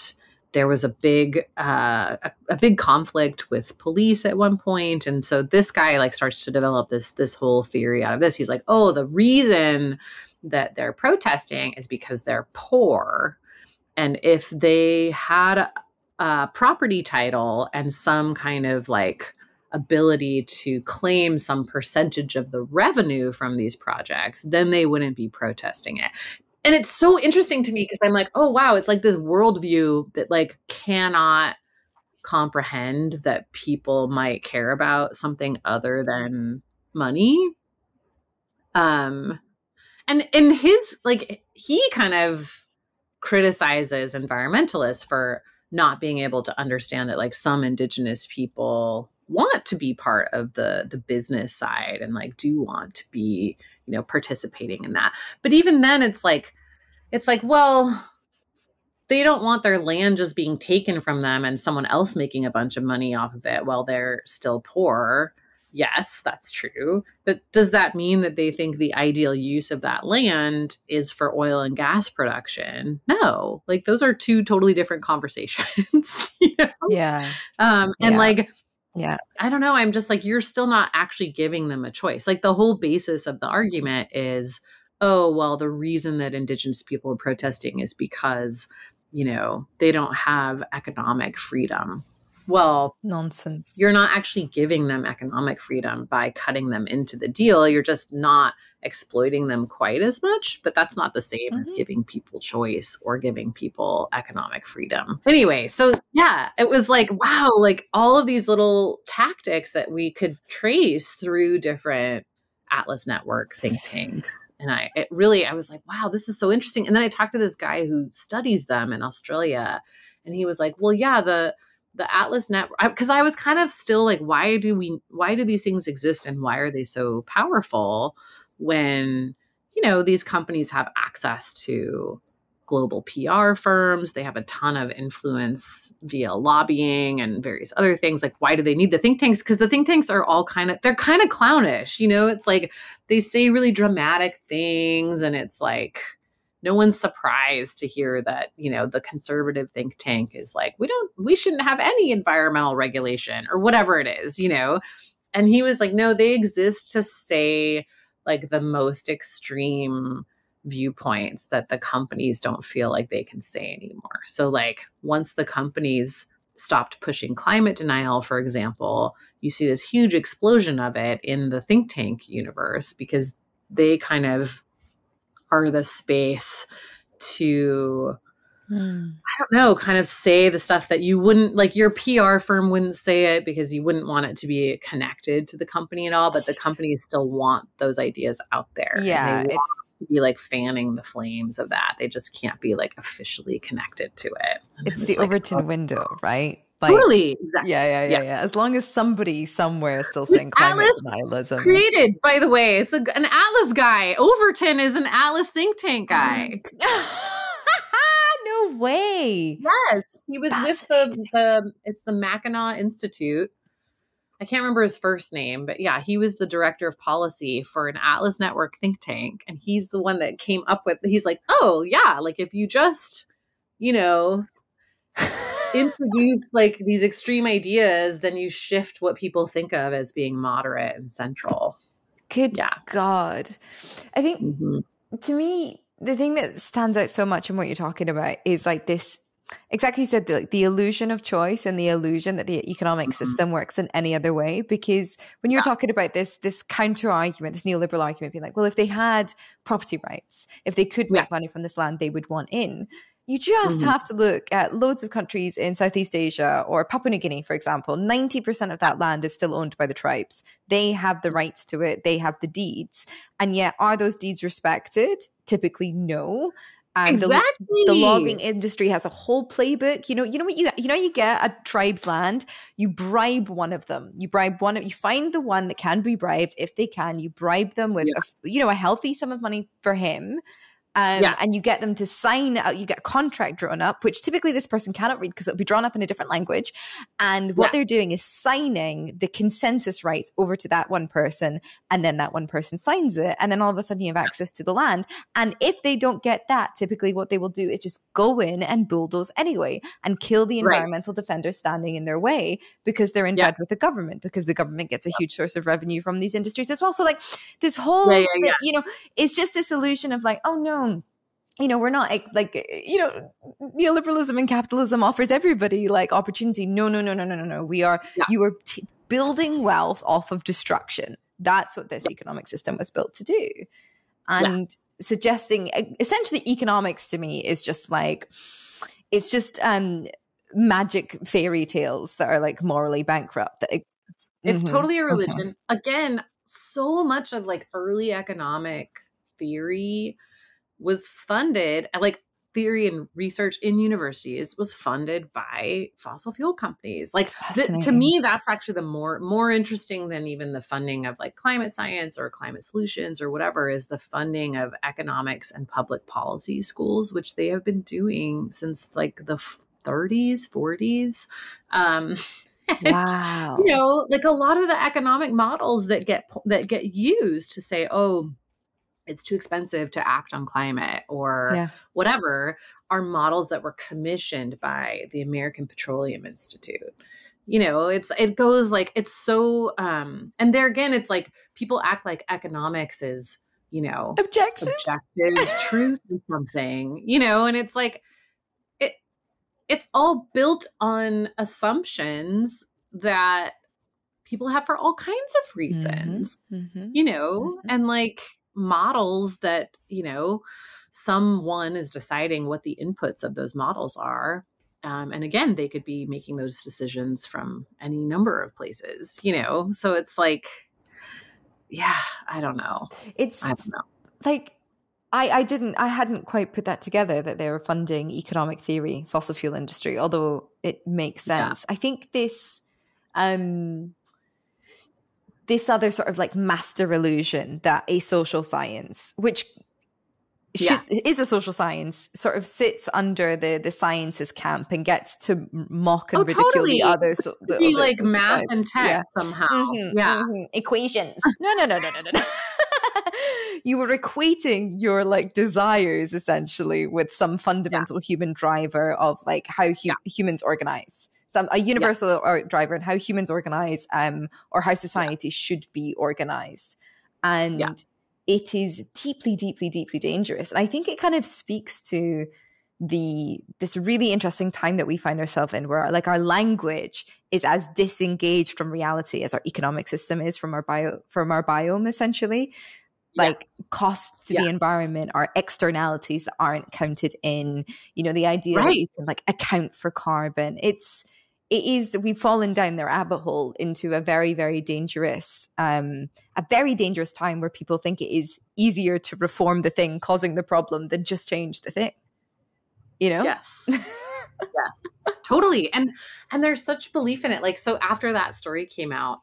there was a big uh, a, a big conflict with police at one point. And so this guy like starts to develop this this whole theory out of this. He's like, oh, the reason that they're protesting is because they're poor. And if they had a property title and some kind of like ability to claim some percentage of the revenue from these projects, then they wouldn't be protesting it. And it's so interesting to me because I'm like, oh, wow, it's like this worldview that like cannot comprehend that people might care about something other than money. Um, and in his like, he kind of criticizes environmentalists for not being able to understand that like some indigenous people want to be part of the the business side and like do want to be, you know, participating in that. But even then it's like, it's like, well, they don't want their land just being taken from them and someone else making a bunch of money off of it while they're still poor. Yes, that's true. But does that mean that they think the ideal use of that land is for oil and gas production? No, like those are two totally different conversations. You know? Yeah. Um, and yeah. like, yeah, I don't know. I'm just like, you're still not actually giving them a choice. Like the whole basis of the argument is, oh, well, the reason that indigenous people are protesting is because, you know, they don't have economic freedom. Well, nonsense. You're not actually giving them economic freedom by cutting them into the deal. You're just not exploiting them quite as much, but that's not the same mm-hmm. as giving people choice or giving people economic freedom. Anyway, so yeah, it was like, wow, like all of these little tactics that we could trace through different Atlas Network think tanks. And I it really, I was like, wow, this is so interesting. And then I talked to this guy who studies them in Australia, and he was like, well, yeah, the The Atlas Network, because I, I was kind of still like, why do we, why do these things exist and why are they so powerful when, you know, these companies have access to global P R firms? They have a ton of influence via lobbying and various other things. Like, why do they need the think tanks? Because the think tanks are all kind of, they're kind of clownish, you know, it's like they say really dramatic things and it's like, no one's surprised to hear that, you know, the conservative think tank is like, we don't, we shouldn't have any environmental regulation or whatever it is, you know? And he was like, no, they exist to say like the most extreme viewpoints that the companies don't feel like they can say anymore. So like once the companies stopped pushing climate denial, for example, you see this huge explosion of it in the think tank universe because they kind of are the space to, mm. I don't know, kind of say the stuff that you wouldn't, like your P R firm wouldn't say it because you wouldn't want it to be connected to the company at all, but the companies still want those ideas out there. Yeah. They want it to be like fanning the flames of that. They just can't be like officially connected to it. And it's the like, Overton oh. window, right? Like, totally. Exactly. Yeah, yeah, yeah, yeah, yeah. As long as somebody somewhere is still saying climate denialism. Created, by the way, it's a, an Atlas guy. Overton is an Atlas think tank guy. No way. Yes, he was with the the it's the Macdonald-Laurier Institute. I can't remember his first name, but yeah, he was the director of policy for an Atlas Network think tank, and he's the one that came up with. He's like, oh yeah, like if you just, you know. introduce like these extreme ideas, then you shift what people think of as being moderate and central. Good yeah. God. I think mm-hmm. to me, the thing that stands out so much in what you're talking about is like this, exactly you said, the, like, the illusion of choice and the illusion that the economic mm-hmm. system works in any other way. Because when you're yeah. talking about this, this counter argument, this neoliberal argument being like, well, if they had property rights, if they could yeah. make money from this land, they would want in. You just mm-hmm. have to look at loads of countries in Southeast Asia or Papua New Guinea, for example. ninety percent of that land is still owned by the tribes. They have the rights to it. They have the deeds. And yet, are those deeds respected? Typically, no. And exactly. The, the logging industry has a whole playbook. You know, you know what you you know. You get a tribe's land. You bribe one of them. You bribe one. You find the one that can be bribed if they can. You bribe them with yeah. a, you know, a healthy sum of money for him. Um, yeah. And you get them to sign out, you get a contract drawn up, which typically this person cannot read because it'll be drawn up in a different language. And what yeah. they're doing is signing the consensus rights over to that one person. And then that one person signs it. And then all of a sudden you have access to the land. And if they don't get that, typically what they will do is just go in and bulldoze anyway and kill the environmental right. defenders standing in their way because they're in yeah. bed with the government, because the government gets a yeah. huge source of revenue from these industries as well. So like this whole, yeah, yeah, yeah. you know, it's just this illusion of like, oh no, you know, we're not like, you know, neoliberalism and capitalism offers everybody like opportunity. No, no, no, no, no, no, no. We are, yeah. you are t- building wealth off of destruction. That's what this economic system was built to do. And yeah. suggesting essentially economics to me is just like, it's just um, magic fairy tales that are like morally bankrupt. It, it's mm-hmm. totally a religion. Okay. Again, so much of like early economic theory was funded, like theory and research in universities was funded by fossil fuel companies. Like th- to me, that's actually the more, more interesting than even the funding of like climate science or climate solutions or whatever, is the funding of economics and public policy schools, which they have been doing since like the thirties, forties. Um, And, wow. You know, like a lot of the economic models that get that get used to say, oh, it's too expensive to act on climate or yeah. whatever, are models that were commissioned by the American Petroleum Institute. You know, it's it goes like it's so um, and there again, it's like people act like economics is, you know, objective, objective truth or something, you know, and it's like. It's all built on assumptions that people have for all kinds of reasons, mm-hmm, mm-hmm, you know, mm-hmm. and like models that, you know, someone is deciding what the inputs of those models are. Um, and again, they could be making those decisions from any number of places, you know? So it's like, yeah, I don't know. It's I don't know. like, I, I didn't, I hadn't quite put that together that they were funding economic theory, fossil fuel industry, although it makes sense. Yeah. I think this, um, this other sort of like master illusion that a social science, which should, yeah. is a social science, sort of sits under the the sciences camp and gets to mock and oh, ridicule totally. the others. So, the, be like math science. and tech yeah. somehow. Mm-hmm, yeah. Mm-hmm. Equations. No, no, no, no, no, no, no. You were equating your like desires essentially with some fundamental yeah. human driver of like how hu- yeah. humans organize, some a universal yeah. or driver and how humans organize, um, or how society yeah. should be organized. And yeah. it is deeply, deeply, deeply dangerous. And I think it kind of speaks to the this really interesting time that we find ourselves in, where like our language is as disengaged from reality as our economic system is from our bio from our biome essentially. Like yeah. costs to yeah. the environment are externalities that aren't counted in, you know, the idea right. that you can like account for carbon. It's, it is, we've fallen down the rabbit hole into a very, very dangerous, um, a very dangerous time where people think it is easier to reform the thing causing the problem than just change the thing, you know? Yes. yes, totally. And, and there's such belief in it. Like, so after that story came out,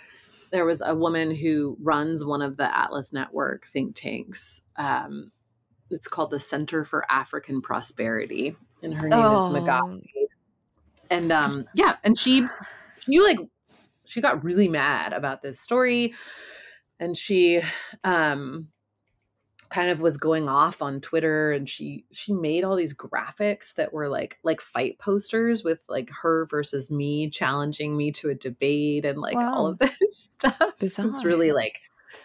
there was a woman who runs one of the Atlas Network think tanks. Um, it's called the Center for African Prosperity, and her name oh. is Magabe. And um, yeah, and she, she like, she got really mad about this story, and she um, kind of was going off on Twitter, and she she made all these graphics that were like like fight posters with like her versus me challenging me to a debate and like wow. all of this stuff. Bizarre. It's really like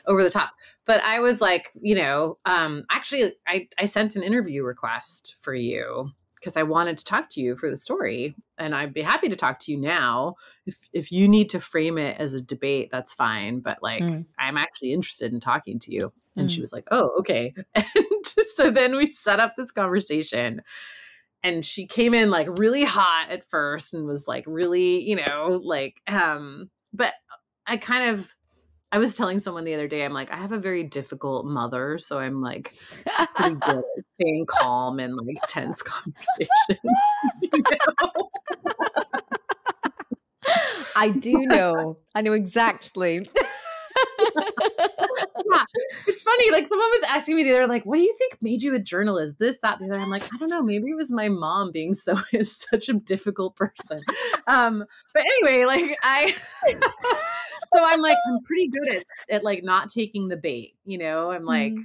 over the top. But I was like, you know, um, actually I, I sent an interview request for you because I wanted to talk to you for the story, and I'd be happy to talk to you now. If if you need to frame it as a debate, that's fine. But like, mm. I'm actually interested in talking to you. And she was like, oh, okay. And so then we set up this conversation, and she came in like really hot at first and was like really, you know, like, um, but I kind of, I was telling someone the other day, I'm like, I have a very difficult mother. So I'm like pretty good at staying calm in like tense conversations. You know? I do know. I know exactly. Yeah, it's funny. Like someone was asking me, they're like, "What do you think made you a journalist? This, that, the other." I'm like, I don't know. Maybe it was my mom being so is such a difficult person. Um, but anyway, like I, so I'm like, I'm pretty good at at like not taking the bait. You know, I'm like, mm.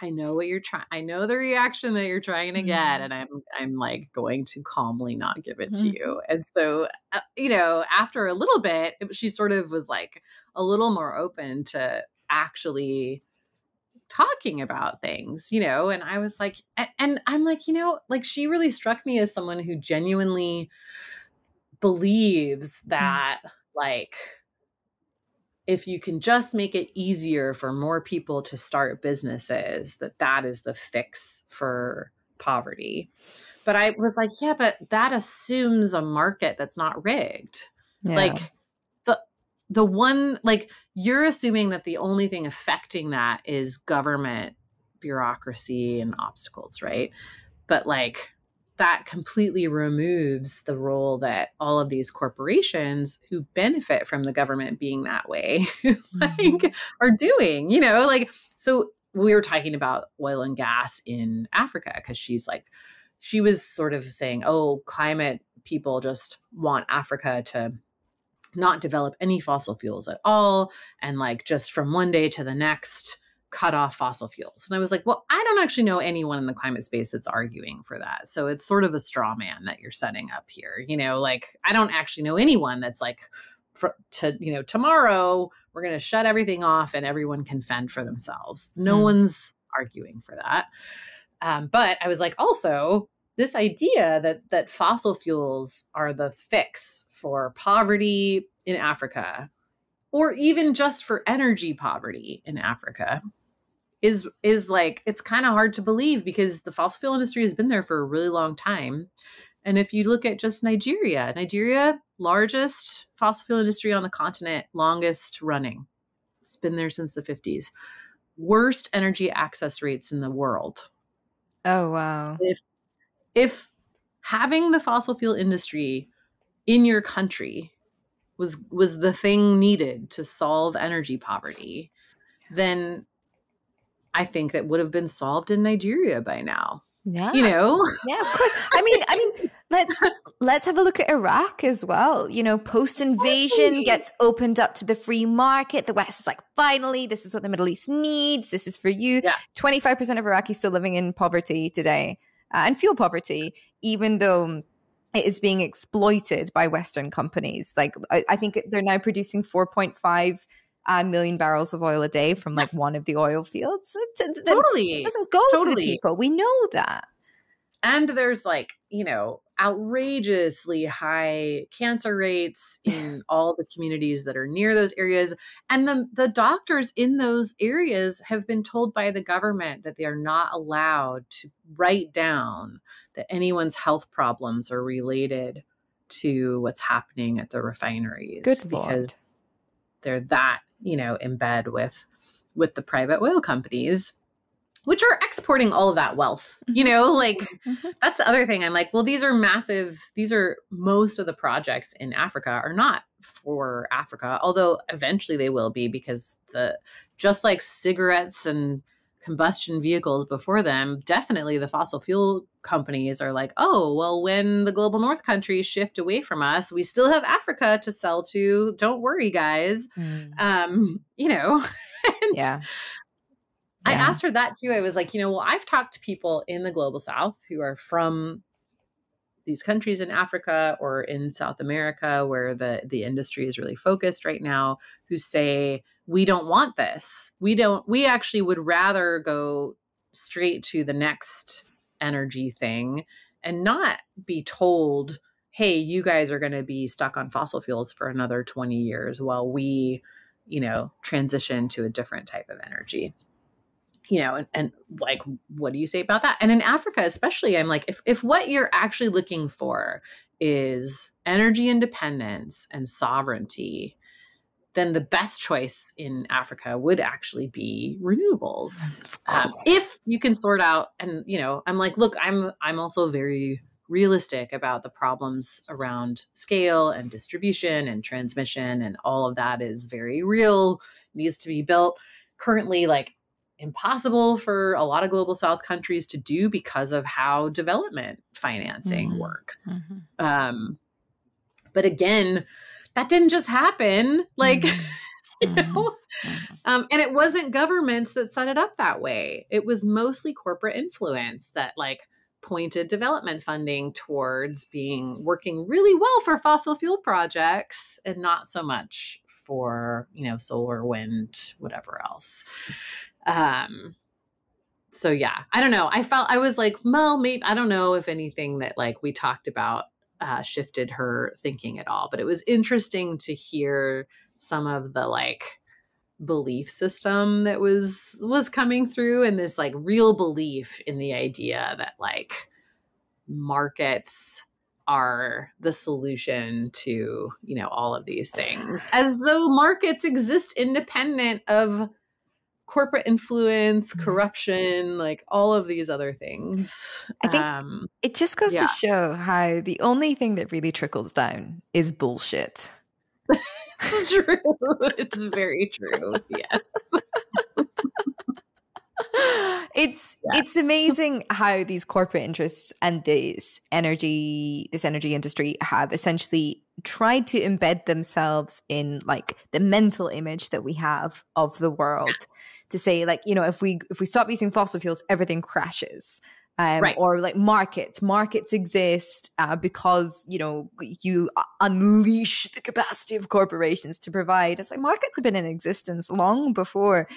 I know what you're trying. I know the reaction that you're trying to get, and I'm I'm like going to calmly not give it mm. to you. And so, uh, you know, after a little bit, it, she sort of was like a little more open to actually talking about things, you know, and I was like, and, and I'm like, you know, like she really struck me as someone who genuinely believes that mm. like, if you can just make it easier for more people to start businesses, that that is the fix for poverty. But I was like, yeah, but that assumes a market that's not rigged. Yeah. Like the, the one, like you're assuming that the only thing affecting that is government bureaucracy and obstacles, right? But like that completely removes the role that all of these corporations who benefit from the government being that way like are doing, you know, like, so we were talking about oil and gas in Africa, because she's like, she was sort of saying, oh, climate people just want Africa to not develop any fossil fuels at all. And like, just from one day to the next, cut off fossil fuels. And I was like, well, I don't actually know anyone in the climate space that's arguing for that. So it's sort of a straw man that you're setting up here. You know, like, I don't actually know anyone that's like, for, to, you know, tomorrow we're going to shut everything off and everyone can fend for themselves. No mm. one's arguing for that. Um, but I was like, also, this idea that that fossil fuels are the fix for poverty in Africa, or even just for energy poverty in Africa, is is like, it's kind of hard to believe, because the fossil fuel industry has been there for a really long time. And if you look at just Nigeria, Nigeria, largest fossil fuel industry on the continent, longest running. It's been there since the fifties. Worst energy access rates in the world. Oh, wow. If, if having the fossil fuel industry in your country was was the thing needed to solve energy poverty, then I think that would have been solved in Nigeria by now. Yeah. You know? Yeah, of course. I mean, I mean, let's let's have a look at Iraq as well. You know, post-invasion gets opened up to the free market. The West is like, finally, this is what the Middle East needs. This is for you. Yeah. twenty-five percent of Iraqis still living in poverty today, uh, and fuel poverty, even though it is being exploited by Western companies. Like, I, I think they're now producing four point five uh, million barrels of oil a day from like one of the oil fields. It, totally. It doesn't go totally. to the people. We know that. And there's like, you know, outrageously high cancer rates in all the communities that are near those areas. And the, the doctors in those areas have been told by the government that they are not allowed to write down that anyone's health problems are related to what's happening at the refineries. Good Lord. Because they're that, you know, in bed with, with the private oil companies, which are exporting all of that wealth, you know, like that's the other thing. I'm like, well, these are massive. These are most of the projects in Africa are not for Africa, although eventually they will be, because the just like cigarettes and combustion vehicles before them, definitely the fossil fuel companies are like, oh, well, when the global north countries shift away from us, we still have Africa to sell to. Don't worry, guys. Mm. Um, you know, and, yeah. Yeah. I asked her that too. I was like, you know, well, I've talked to people in the global South who are from these countries in Africa or in South America where the, the industry is really focused right now, who say, we don't want this. We don't, we actually would rather go straight to the next energy thing and not be told, hey, you guys are going to be stuck on fossil fuels for another twenty years while we, you know, transition to a different type of energy. You know, and, and like, what do you say about that? And in Africa, especially, I'm like, if, if what you're actually looking for is energy independence and sovereignty, then the best choice in Africa would actually be renewables. Um, if you can sort out, and, you know, I'm like, look, I'm, I'm also very realistic about the problems around scale and distribution and transmission, and all of that is very real, needs to be built. Currently, like, impossible for a lot of global South countries to do because of how development financing mm-hmm. works. Mm-hmm. Um, but again, that didn't just happen. Like, mm-hmm. you know, mm-hmm. um, and it wasn't governments that set it up that way. It was mostly corporate influence that like pointed development funding towards being working really well for fossil fuel projects and not so much for, you know, solar, wind, whatever else. Um, so yeah, I don't know. I felt, I was like, well, maybe, I don't know if anything that like we talked about, uh, shifted her thinking at all, but it was interesting to hear some of the like belief system that was, was coming through, and this like real belief in the idea that like markets are the solution to, you know, all of these things, as though markets exist independent of corporate influence, corruption, like all of these other things. I think um, it just goes yeah. to show how the only thing that really trickles down is bullshit. It's true. It's very true. Yes. It's yeah. it's amazing how these corporate interests and this energy this energy industry have essentially tried to embed themselves in like the mental image that we have of the world yes. to say like, you know, if we if we stop using fossil fuels, everything crashes. Um, right. Or like markets, markets exist uh, because, you know, you unleash the capacity of corporations to provide. It's like markets have been in existence long before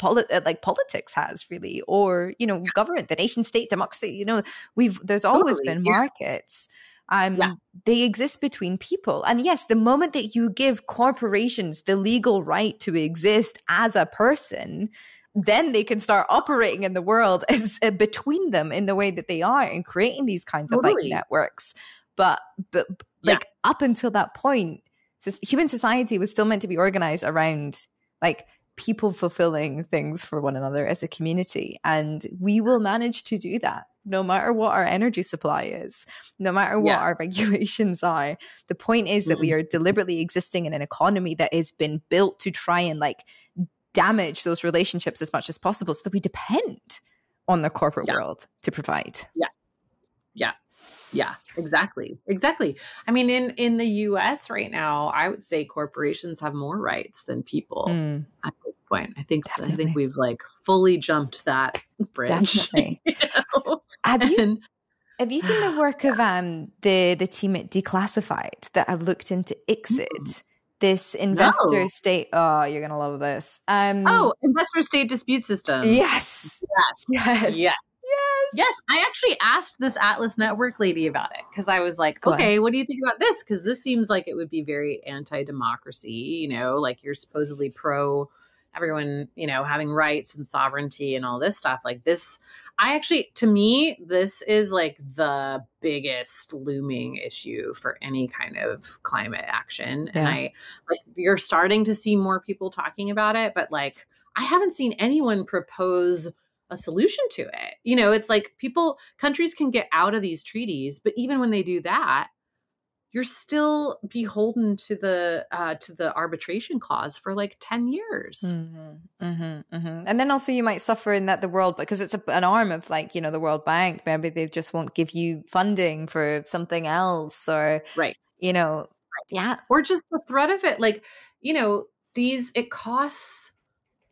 Polit- like politics has really, or, you know, yeah. government, the nation state, democracy, you know, we've, there's always totally. been yeah. markets. Um, yeah. They exist between people. And yes, the moment that you give corporations the legal right to exist as a person, then they can start operating in the world as uh, between them in the way that they are and creating these kinds totally. of like networks. But, but yeah. like up until that point, human society was still meant to be organized around like people fulfilling things for one another as a community. And we will manage to do that no matter what our energy supply is, no matter what yeah. our regulations are. The point is that mm-hmm. we are deliberately existing in an economy that has been built to try and like damage those relationships as much as possible so that we depend on the corporate yeah. world to provide. Yeah. Yeah. Yeah, exactly. Exactly. I mean, in, in the U S right now, I would say corporations have more rights than people mm. at this point. I think Definitely. I think we've like fully jumped that bridge. Definitely. You know? Have and, you have you seen the work of um the, the team at Declassified that have looked into I C S I D? Mm. This investor no. state, oh, you're gonna love this. Um, oh, investor state dispute systems. Yes. Yes. Yes. yes. Yes. Yes. I actually asked this Atlas Network lady about it because I was like, Go okay, ahead. what do you think about this? Because this seems like it would be very anti-democracy, you know, like you're supposedly pro everyone, you know, having rights and sovereignty and all this stuff. Like this, I actually, to me, this is like the biggest looming issue for any kind of climate action. Yeah. And I, like, you're starting to see more people talking about it, but like, I haven't seen anyone propose a solution to it. You know, it's like people, countries can get out of these treaties, but even when they do that, you're still beholden to the uh, to the arbitration clause for like ten years. Mm-hmm, mm-hmm, mm-hmm. And then also you might suffer in that the world, because it's a, an arm of like, you know, the World Bank, maybe they just won't give you funding for something else or, right. you know, right. yeah. Or just the threat of it. Like, you know, these, it costs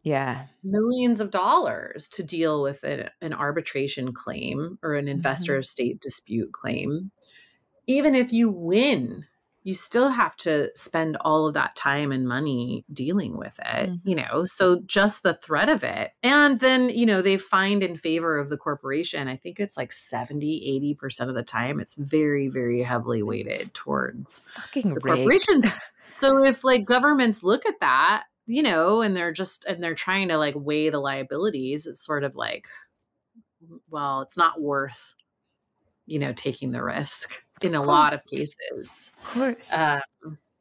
Yeah, millions of dollars to deal with an, an arbitration claim or an investor mm-hmm. state dispute claim. Even if you win, you still have to spend all of that time and money dealing with it, mm-hmm. you know, so just the threat of it. And then, you know, they find in favor of the corporation. I think it's like seventy, eighty percent of the time. It's very, very heavily weighted towards fucking the corporations. So if like governments look at that, you know, and they're just, and they're trying to like weigh the liabilities. It's sort of like, well, it's not worth, you know, taking the risk in a lot of cases. Of course. Um,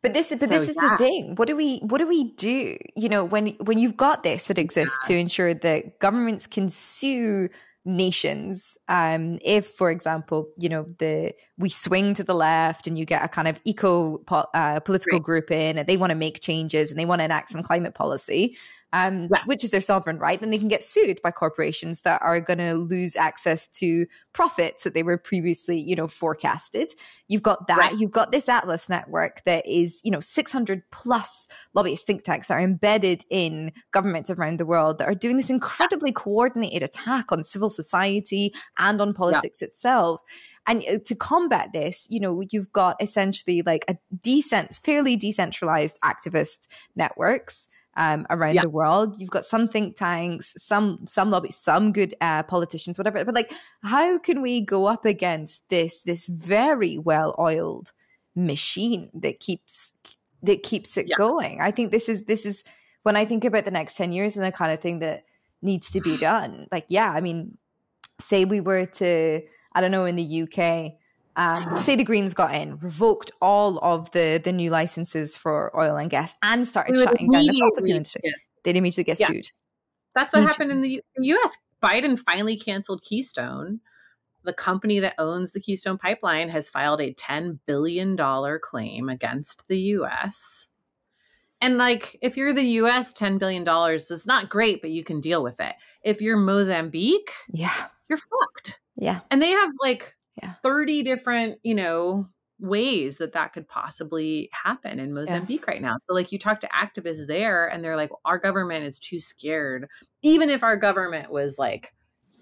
but this is, but so, this is yeah. the thing. What do we, what do we do? You know, when, when you've got this that exists yeah. to ensure that governments can sue nations, um, if, for example, you know, the we swing to the left and you get a kind of eco uh, political right. group in, and they want to make changes and they want to enact some climate policy, um, yeah. which is their sovereign right, then they can get sued by corporations that are going to lose access to profits that they were previously, you know, forecasted. You've got that. Right. You've got this Atlas Network that is, you know, six hundred plus lobbyist think tanks that are embedded in governments around the world that are doing this incredibly coordinated attack on civil society and on politics yeah. itself. And to combat this, you know, you've got essentially like a decent, fairly decentralized activist networks um, around yeah. the world. You've got some think tanks, some some lobby, some good uh, politicians, whatever. But like, how can we go up against this this very well-oiled machine that keeps that keeps it yeah. going? I think this is this is when I think about the next ten years and the kind of thing that needs to be done. Like, yeah, I mean, say we were to, I don't know, in the U K, um, say the Greens got in, revoked all of the the new licenses for oil and gas and started shutting down the fossil fuel industry. Yes. They'd immediately get yeah. sued. That's what Did happened you? in the U- U.S. Biden finally canceled Keystone. The company that owns the Keystone pipeline has filed a ten billion dollars claim against the U S. And like, if you're the U S, ten billion dollars is not great, but you can deal with it. If you're Mozambique, yeah, you're fucked. Yeah. And they have like yeah. thirty different, you know, ways that that could possibly happen in Mozambique yeah. right now. So like you talk to activists there and they're like, well, our government is too scared. Even if our government was like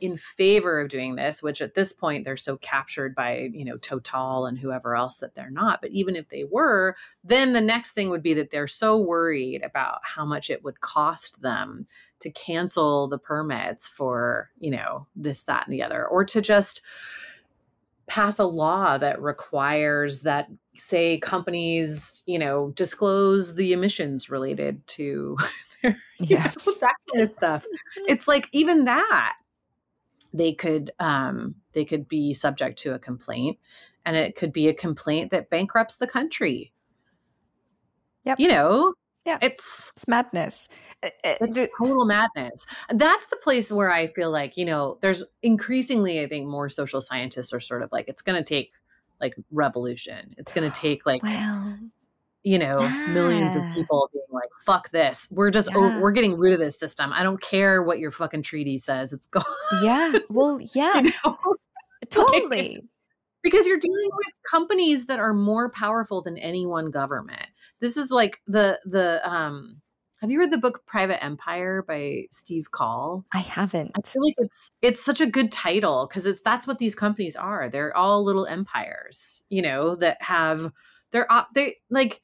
in favor of doing this, which at this point they're so captured by, you know, Total and whoever else that they're not. But even if they were, then the next thing would be that they're so worried about how much it would cost them to cancel the permits for, you know, this, that, and the other, or to just pass a law that requires that, say, companies, you know, disclose the emissions related to their, yeah. you know, that kind of stuff. It's like, even that, they could um, they could be subject to a complaint, and it could be a complaint that bankrupts the country. Yep. You know, yeah, it's, it's madness. It's it, total madness. That's the place where I feel like, you know, there's increasingly, I think, more social scientists are sort of like, it's going to take like revolution. It's going to take like, well, you know, ah. millions of people being like, fuck this. We're just, yeah. over, we're getting rid of this system. I don't care what your fucking treaty says. It's gone. Yeah. Well, yeah. You know? Totally. Like, because you're dealing with companies that are more powerful than any one government. This is like the, the, um, have you read the book Private Empire by Steve Call? I haven't. I feel like it's, it's such a good title because it's, that's what these companies are. They're all little empires, you know, that have, they're, they like,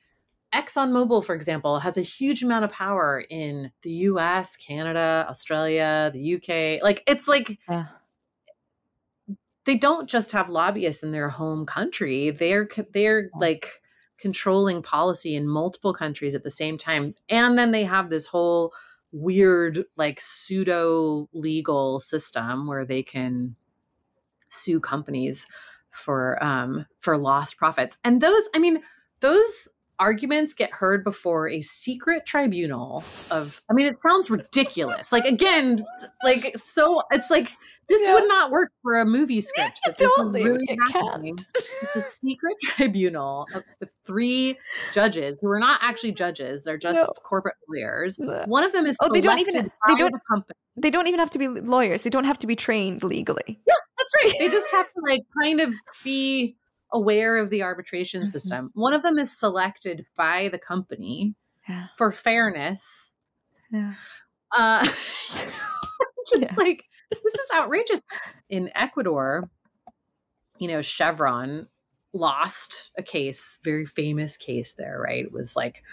ExxonMobil, for example, has a huge amount of power in the U S, Canada, Australia, the U K. Like, it's like yeah. they don't just have lobbyists in their home country. They're they're like controlling policy in multiple countries at the same time. And then they have this whole weird, like, pseudo legal system where they can sue companies for um, for lost profits. And those, I mean, those arguments get heard before a secret tribunal of, I mean, it sounds ridiculous. Like, again, like, so it's like, this yeah. would not work for a movie script. But this totally is really it happening. It's a secret tribunal of, with three judges who are not actually judges. They're just no. corporate lawyers. No. One of them is, oh, they don't even, they don't, the they don't even have to be lawyers. They don't have to be trained legally. Yeah, that's right. They just have to like kind of be aware of the arbitration system. Mm-hmm. One of them is selected by the company yeah. for fairness. Yeah. Uh, just yeah. like, this is outrageous. In Ecuador, you know, Chevron lost a case, very famous case there, right? It was like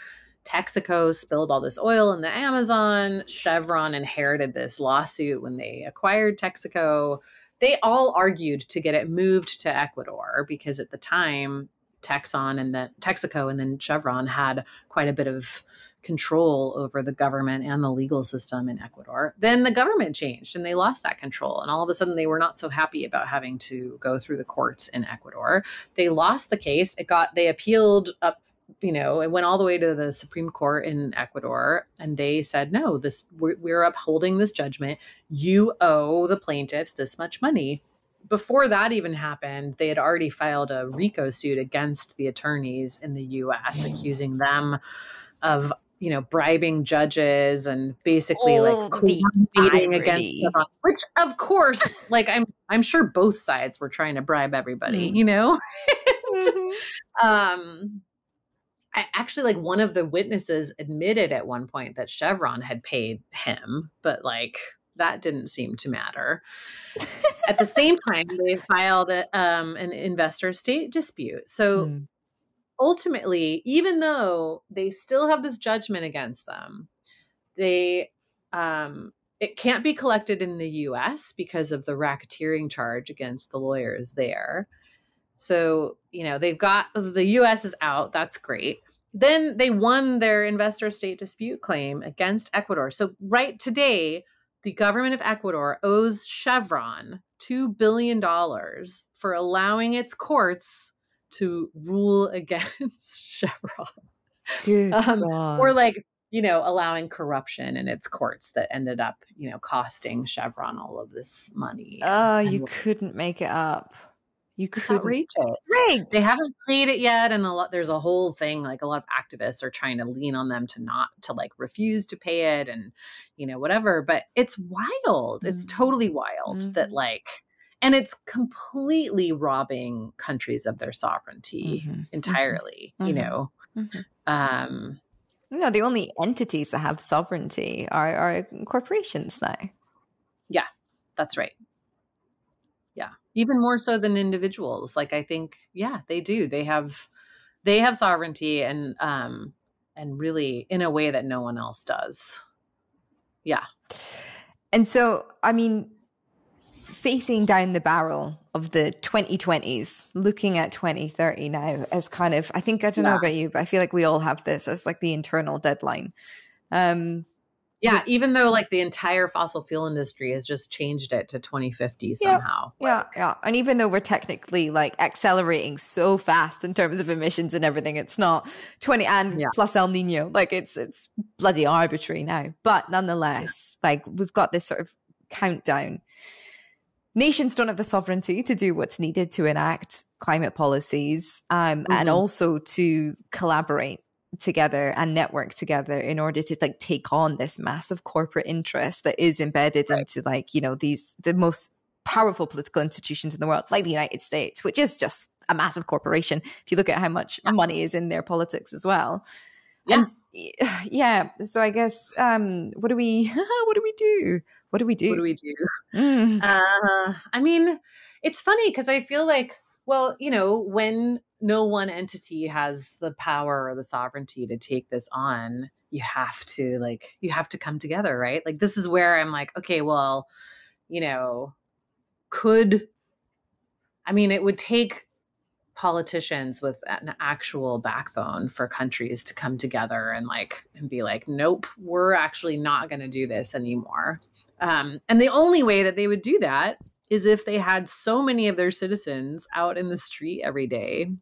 Texaco spilled all this oil in the Amazon. Chevron inherited this lawsuit when they acquired Texaco. They all argued to get it moved to Ecuador because at the time, Texon and then Texaco and then Chevron had quite a bit of control over the government and the legal system in Ecuador. Then the government changed and they lost that control. And all of a sudden they were not so happy about having to go through the courts in Ecuador. They lost the case. It got, they appealed up, you know, it went all the way to the Supreme Court in Ecuador, and they said, no, this, we're, we're upholding this judgment. You owe the plaintiffs this much money. Before that even happened, they had already filed a RICO suit against the attorneys in the U S, accusing them of, you know, bribing judges and basically oh, like coordinating against them, which of course, like I'm, I'm sure both sides were trying to bribe everybody, mm. you know, mm-hmm. um, actually, like one of the witnesses admitted at one point that Chevron had paid him, but like that didn't seem to matter. At the same time, they filed a, um, an investor state dispute. So mm. ultimately, even though they still have this judgment against them, they um, it can't be collected in the U S because of the racketeering charge against the lawyers there. So, you know, they've got the U S is out. That's great. Then they won their investor state dispute claim against Ecuador. So right today, the government of Ecuador owes Chevron two billion dollars for allowing its courts to rule against Chevron. Um, or like you know, allowing corruption in its courts that ended up, you know, costing Chevron all of this money. Oh, and you and couldn't make it up. You could outrageous. Right. They haven't made it yet. And a lot, there's a whole thing, like a lot of activists are trying to lean on them to not, to like refuse to pay it and, you know, whatever, but it's wild. Mm-hmm. It's totally wild mm-hmm. that like, and it's completely robbing countries of their sovereignty mm-hmm. entirely, mm-hmm. you know? Mm-hmm. Um, no, the only entities that have sovereignty are, are corporations now. Yeah, that's right. Yeah. Even more so than individuals. Like, I think, yeah, they do. They have, they have sovereignty and, um, and really in a way that no one else does. Yeah. And so, I mean, facing down the barrel of the twenty twenties, looking at twenty thirty now as kind of, I think, I don't yeah. know about you, but I feel like we all have this as like the internal deadline. Um, yeah. We, even though like the entire fossil fuel industry has just changed it to twenty fifty somehow. Yeah. Like, yeah, yeah. And even though we're technically like accelerating so fast in terms of emissions and everything, it's not twenty and yeah. plus El Nino, like it's, it's bloody arbitrary now, but nonetheless, yeah. like we've got this sort of countdown. Nations don't have the sovereignty to do what's needed to enact climate policies um, mm-hmm. and also to collaborate together and network together in order to like take on this massive corporate interest that is embedded right. into like, you know, these, the most powerful political institutions in the world, like the United States, which is just a massive corporation. If you look at how much yeah. money is in their politics as well. Yeah. And yeah, so I guess um, what do we what do we do? What do we do? What do we do? Mm. Uh, I mean, it's funny because I feel like, well, you know, when no one entity has the power or the sovereignty to take this on, you have to like you have to come together, right? Like this is where I'm like, okay, well, you know, could I mean, it would take politicians with an actual backbone for countries to come together and like, and be like, nope, we're actually not going to do this anymore. Um, and the only way that they would do that is if they had so many of their citizens out in the street every day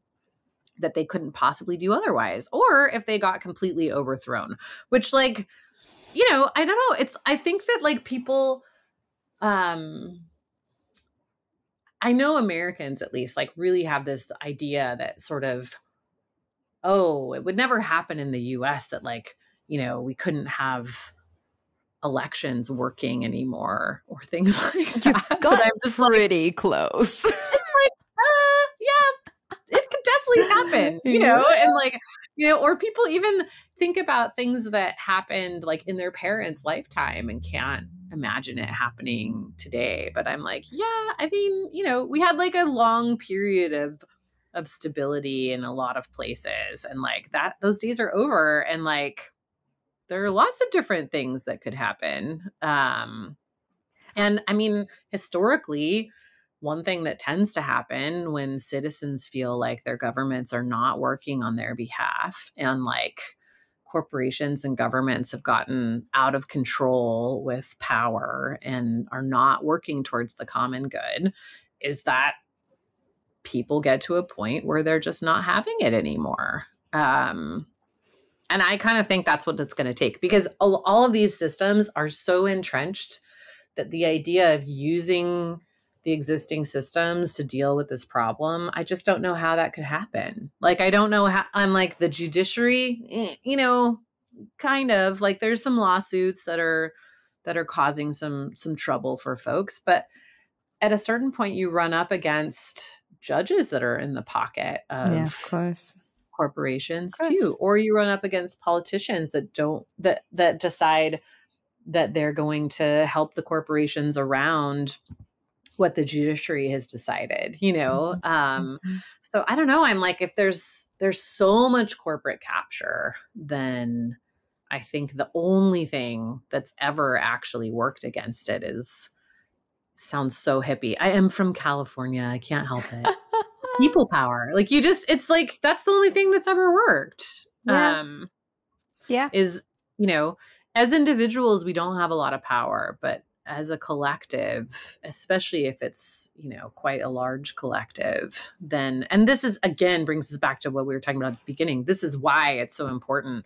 that they couldn't possibly do otherwise, or if they got completely overthrown, which like, you know, I don't know. It's, I think that like people, um, I know Americans at least like really have this idea that sort of, oh, it would never happen in the U S that like, you know, we couldn't have elections working anymore or things like that. You got I'm just pretty like, close. It's like, uh, yeah, it could definitely happen, you know, yeah. and like, you know, or people even think about things that happened like in their parents' lifetime and can't imagine it happening today. But I'm like, yeah, I mean, you know, we had like a long period of of stability in a lot of places. And like that, those days are over. And like, there are lots of different things that could happen. Um, and I mean, historically, one thing that tends to happen when citizens feel like their governments are not working on their behalf and like, corporations and governments have gotten out of control with power and are not working towards the common good is that people get to a point where they're just not having it anymore. Um, and I kind of think that's what it's going to take because all, all of these systems are so entrenched that the idea of using the existing systems to deal with this problem, I just don't know how that could happen. Like, I don't know how, I'm like the judiciary, eh, you know, kind of like there's some lawsuits that are, that are causing some, some trouble for folks. But at a certain point you run up against judges that are in the pocket of, yeah, of course. corporations of course. too, or you run up against politicians that don't, that, that decide that they're going to help the corporations around what the judiciary has decided, you know? Um, so I don't know. I'm like, if there's, there's so much corporate capture, then I think the only thing that's ever actually worked against it is, sounds so hippie. I am from California. I can't help it. It's people power. Like you just, it's like, that's the only thing that's ever worked. Yeah. Um, yeah. Is, you know, as individuals, we don't have a lot of power, but as a collective, especially if it's, you know, quite a large collective, then, and this is, again, brings us back to what we were talking about at the beginning. This is why it's so important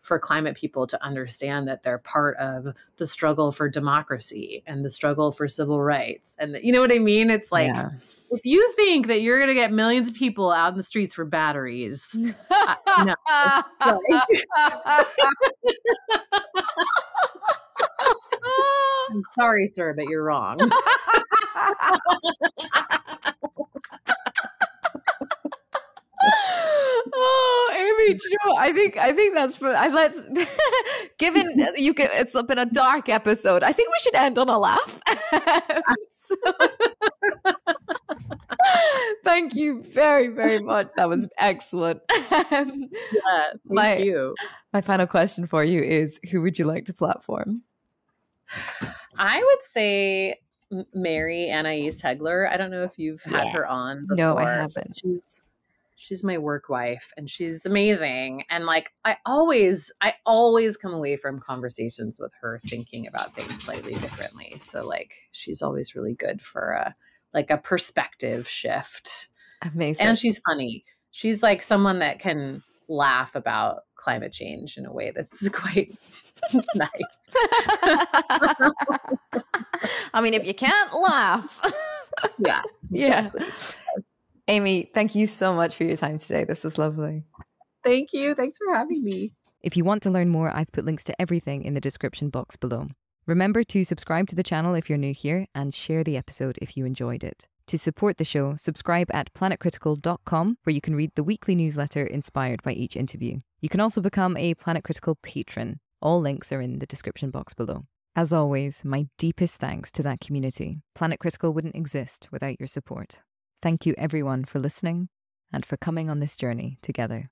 for climate people to understand that they're part of the struggle for democracy and the struggle for civil rights. And the, you know what I mean? It's like, yeah. If you think that you're going to get millions of people out in the streets for batteries, uh, no. I'm sorry, sir, but you're wrong. Oh, Amy, Joe, I think I think that's for, I let's given you can, it's been a dark episode. I think we should end on a laugh. So, thank you very, very much. That was excellent. Yeah, thank my, you. My final question for you is: who would you like to platform? I would say Mary Anais Hegler. I don't know if you've had yeah. her on before. No, I haven't. She's She's my work wife and she's amazing. And like, I always, I always come away from conversations with her thinking about things slightly differently. So like, she's always really good for a, like a perspective shift. Amazing. And she's funny. She's like someone that can laugh about climate change in a way that's quite nice. I mean, if you can't laugh. Yeah. Exactly. Yeah. Amy, thank you so much for your time today. This was lovely. Thank you. Thanks for having me. If you want to learn more, I've put links to everything in the description box below. Remember to subscribe to the channel if you're new here and share the episode if you enjoyed it. To support the show, subscribe at planet critical dot com where you can read the weekly newsletter inspired by each interview. You can also become a Planet Critical patron. All links are in the description box below. As always, my deepest thanks to that community. Planet Critical wouldn't exist without your support. Thank you everyone for listening and for coming on this journey together.